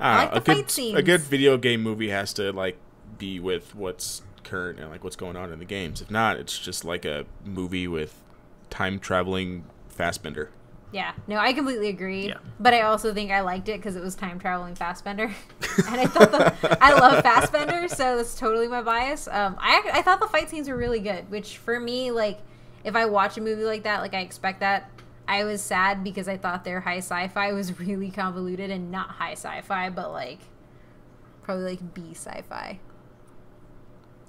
I like the fight scenes. A good video game movie has to like be with what's current and like what's going on in the games. If not, it's just like a movie with time traveling Fassbender. Yeah. No, I completely agree. Yeah. But I also think I liked it because it was time traveling Fassbender, and I thought the, I love Fassbender, so that's totally my bias. Um, I I thought the fight scenes were really good, which for me, like, if I watch a movie like that, like I expect that. I was sad because I thought their high sci-fi was really convoluted and not high sci-fi, but like probably like B sci-fi.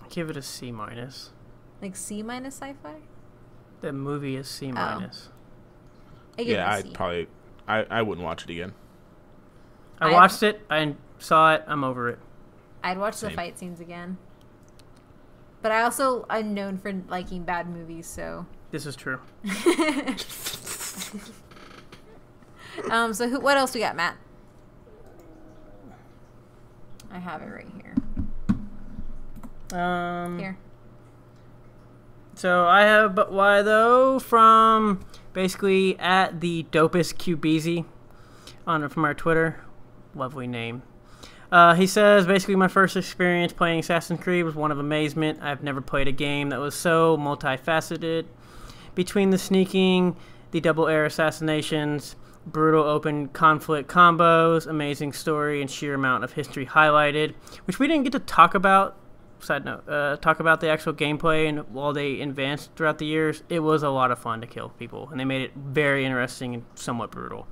Give it a C minus. Like C minus sci-fi? The movie is C minus. Oh. I give yeah, it a C. I'd probably I I wouldn't watch it again. I I'd, watched it. I saw it. I'm over it. I'd watch Same. the fight scenes again. But I also I'm known for liking bad movies, so. This is true. um. So, who, what else we got, Matt? I have it right here. Um. Here. So I have, but why though? From basically at the dopest Q B Z on from our Twitter, lovely name. Uh, he says, basically, my first experience playing Assassin's Creed was one of amazement. I've never played a game that was so multifaceted. Between the sneaking, the double-air assassinations, brutal open conflict combos, amazing story, and sheer amount of history highlighted, which we didn't get to talk about, side note, uh, talk about the actual gameplay, and while they advanced throughout the years, it was a lot of fun to kill people, and they made it very interesting and somewhat brutal.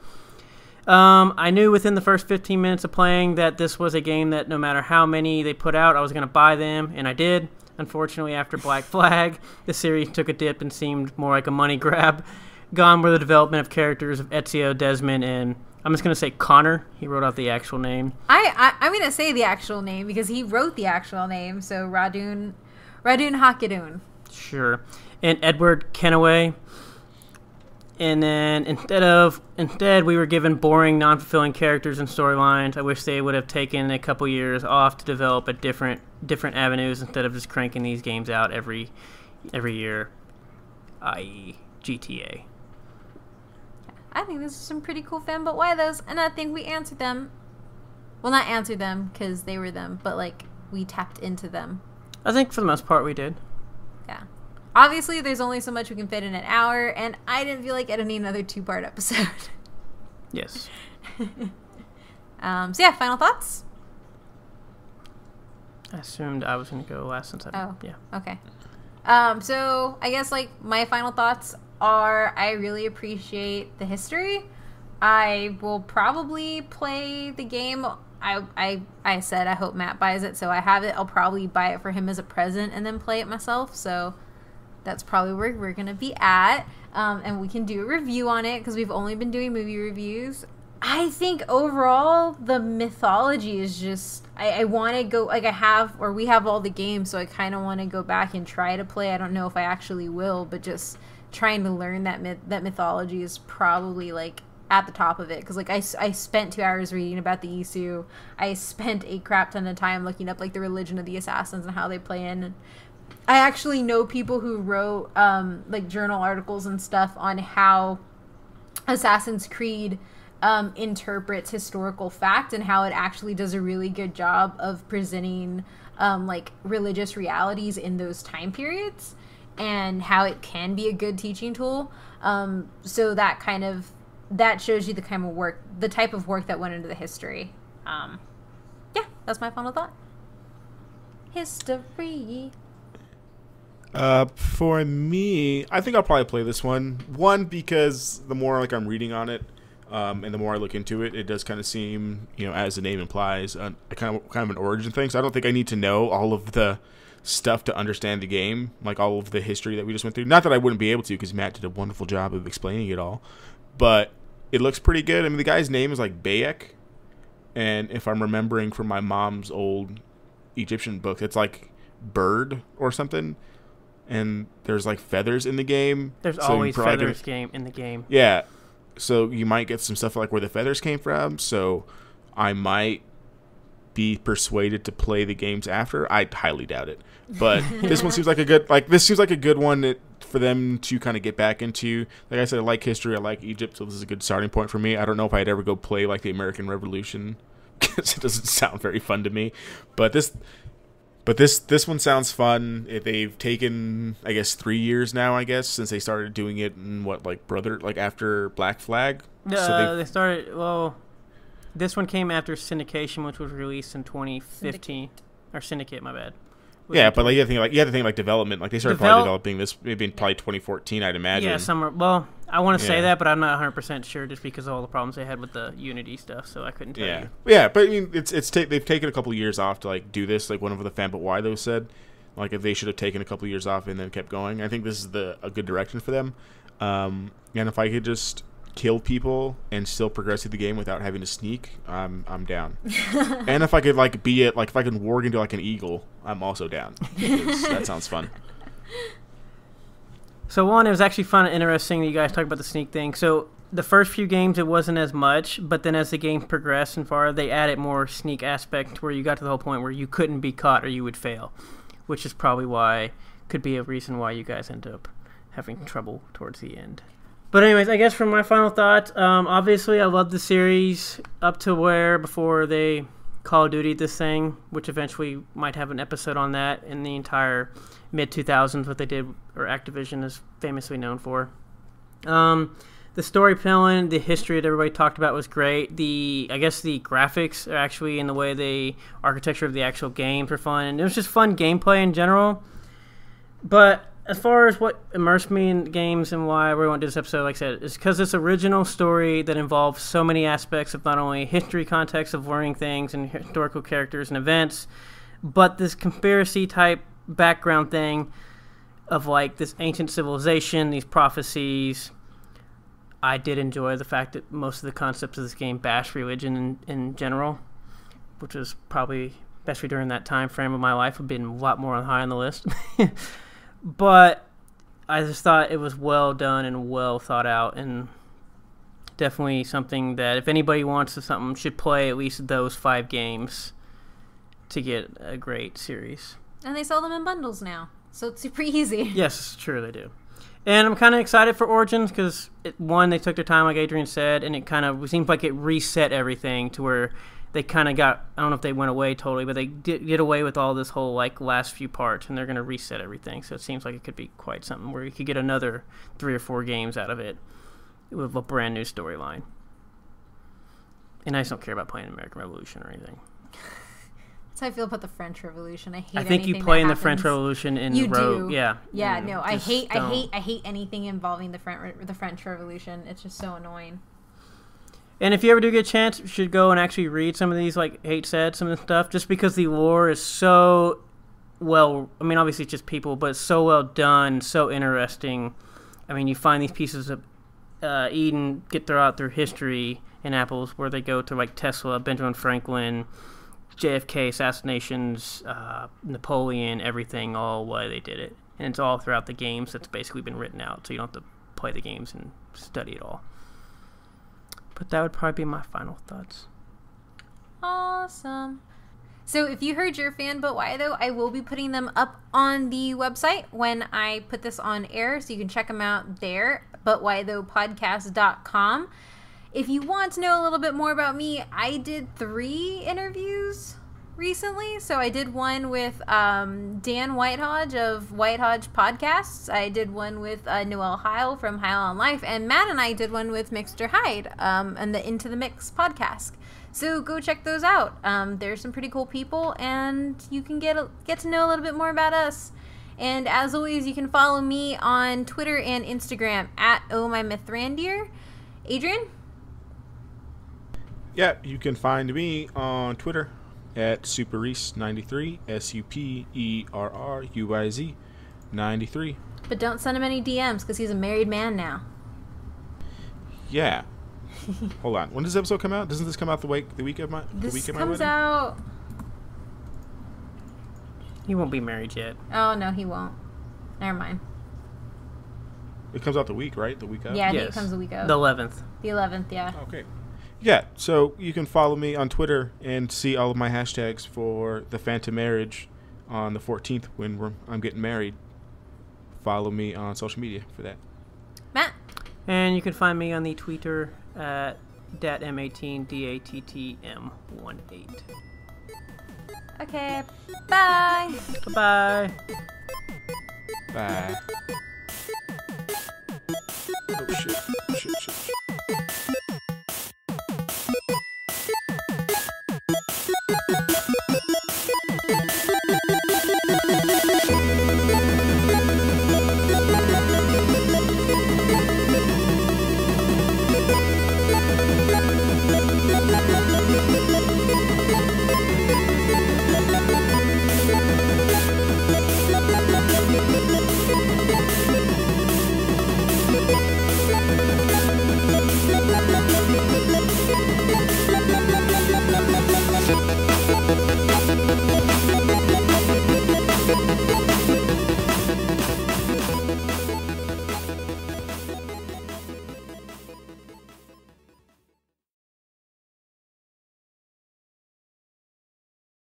Um, I knew within the first fifteen minutes of playing that this was a game that no matter how many they put out, I was going to buy them, and I did. Unfortunately, after Black Flag, the series took a dip and seemed more like a money grab. Gone were the development of characters of Ezio, Desmond, and I'm just going to say Connor. He wrote out the actual name. I, I, I'm going to say the actual name because he wrote the actual name, so Radun, Ratonhnhaké:ton. Sure. And Edward Kenaway. And then instead of instead we were given boring, non-fulfilling characters and storylines. I wish they would have taken a couple years off to develop a different different avenues instead of just cranking these games out every every year. that is. G T A. I think this is some pretty cool fan, but why those? And I think we answered them. Well, not answered them because they were them, but like we tapped into them. I think for the most part we did. Yeah. Obviously, there's only so much we can fit in an hour, and I didn't feel like editing another two-part episode. Yes. um, so yeah, final thoughts? I assumed I was going to go last since I... Oh, yeah. Okay. Um, so I guess like my final thoughts are I really appreciate the history. I will probably play the game. I, I, I said I hope Matt buys it, so I have it. I'll probably buy it for him as a present and then play it myself, so... That's probably where we're going to be at. Um, and we can do a review on it because we've only been doing movie reviews. I think overall the mythology is just... I, I want to go... Like I have... Or we have all the games, so I kind of want to go back and try to play. I don't know if I actually will, but just trying to learn that myth, that mythology is probably like at the top of it. Because like I, I spent two hours reading about the Isu. I spent a crap ton of time looking up like the religion of the assassins and how they play in... And, I actually know people who wrote um, like journal articles and stuff on how Assassin's Creed um, interprets historical fact and how it actually does a really good job of presenting um, like religious realities in those time periods and how it can be a good teaching tool. Um, so that kind of that shows you the kind of work, the type of work that went into the history. Um, yeah, that's my final thought. History. Uh, for me, I think I'll probably play this one. One, because the more like I'm reading on it, um, and the more I look into it, it does kind of seem, you know, as the name implies, a, a kind of kind of an origin thing. So I don't think I need to know all of the stuff to understand the game, like all of the history that we just went through. Not that I wouldn't be able to, because Matt did a wonderful job of explaining it all. but it looks pretty good. I mean, the guy's name is like Bayek, and if I'm remembering from my mom's old Egyptian book, it's like bird or something, and there's like feathers in the game. There's so always feathers game in the game. Yeah, so you might get some stuff like where the feathers came from, so I might be persuaded to play the games after. I highly doubt it, but this one seems like a good like this seems like a good one that, for them to kind of get back into. Like I said, I like history, I like Egypt, so this is a good starting point for me. I don't know if I'd ever go play like the American Revolution, because it doesn't sound very fun to me, but this But this this one sounds fun. They've taken, I guess, three years now, I guess, since they started doing it in, what, like, brother, like, after Black Flag? No, uh, so they started, well, this one came after Syndication, which was released in twenty fifteen. Syndicate. Or Syndicate, my bad. Was yeah, but, like, you have to think, like, you have to think, like, development. Like, they started Devel probably developing this maybe in probably twenty fourteen, I'd imagine. Yeah, somewhere. Well, I want to yeah. say that, but I'm not one hundred percent sure just because of all the problems they had with the Unity stuff, so I couldn't tell yeah. you. Yeah, but, I mean, it's it's ta they've taken a couple of years off to, like, do this. Like, one of the fan, but why, though, said, like, if they should have taken a couple of years off and then kept going. I think this is the a good direction for them. Um, and if I could just kill people and still progress through the game without having to sneak, I'm I'm down. And if I could like be it like if I can warg into like an eagle, I'm also down. That sounds fun. So one, it was actually fun and interesting that you guys talked about the sneak thing. So the first few games it wasn't as much, but then as the game progressed and far, they added more sneak aspect where you got to the whole point where you couldn't be caught or you would fail, which is probably why could be a reason why you guys end up having trouble towards the end. But anyways, I guess from my final thoughts, um, obviously I loved the series up to where before they Call of Duty this thing, which eventually might have an episode on that in the entire mid two thousands, what they did, or Activision is famously known for. Um, the storytelling, the history that everybody talked about was great. The I guess the graphics are actually in the way the architecture of the actual games were fun. And it was just fun gameplay in general. But as far as what immersed me in games and why we want to do this episode, like I said, is because this original story that involves so many aspects of not only history context of learning things and historical characters and events, but this conspiracy type background thing of like this ancient civilization, these prophecies. I did enjoy the fact that most of the concepts of this game bash religion in, in general, which was probably, especially during that time frame of my life, would have been a lot more high on the list. But I just thought it was well done and well thought out, and definitely something that if anybody wants to something should play at least those five games to get a great series. And they sell them in bundles now, so it's super easy. Yes, true, they do. And I'm kind of excited for Origins because, one, they took their time, like Adrian said, and it kind of seems like it reset everything to where they kind of got, I don't know if they went away totally, but they did get away with all this whole like last few parts, and they're going to reset everything. So it seems like it could be quite something where you could get another three or four games out of it with a brand new storyline. And I just don't care about playing American Revolution or anything. That's how I feel about the French Revolution. I hate I think you play in happens. the French Revolution in you Rogue. Do. Yeah. Yeah, you know, no, I hate don't. I hate I hate anything involving the French the French Revolution. It's just so annoying. And if you ever do get a chance, you should go and actually read some of these, like Hate said, some of the stuff, just because the lore is so well, I mean, obviously it's just people, but it's so well done, so interesting. I mean, you find these pieces of uh, Eden get throughout through history in Apples, where they go to, like, Tesla, Benjamin Franklin, J F K assassinations, uh, Napoleon, everything, all why they did it. And it's all throughout the games that's basically been written out, so you don't have to play the games and study it all. But that would probably be my final thoughts. Awesome. So if you heard your fan, but why though, I will be putting them up on the website when I put this on air, so you can check them out there, but why though podcast dot com. If you want to know a little bit more about me, I did three interviews recently. So I did one with um, Dan Whitehodge of Whitehodge Podcasts. I did one with uh, Noelle Heil from Heil on Life, and Matt and I did one with Mixter Hyde um, and the Into the Mix podcast. So go check those out. Um, there's some pretty cool people, and you can get a, get to know a little bit more about us. And as always, you can follow me on Twitter and Instagram at Oh My Mythrandir. Adrian? Yeah, you can find me on Twitter at Superreese ninety-three, S U P E R R U I Z ninety-three. But don't send him any D Ms because he's a married man now. Yeah. Hold on. When does this episode come out? Doesn't this come out the week the week of my this the week of my comes wedding? out? He won't be married yet. Oh no, he won't. Never mind. It comes out the week, right? The week of. Yeah, I yes. think it comes the week of. The eleventh. The eleventh, yeah. Okay. Yeah, so you can follow me on Twitter and see all of my hashtags for the Phantom Marriage on the fourteenth when we're, I'm getting married. Follow me on social media for that. Matt. And you can find me on the Twitter at dat m eighteen, D A T T M one eight. Okay, bye. Bye. Bye. Oh, shit.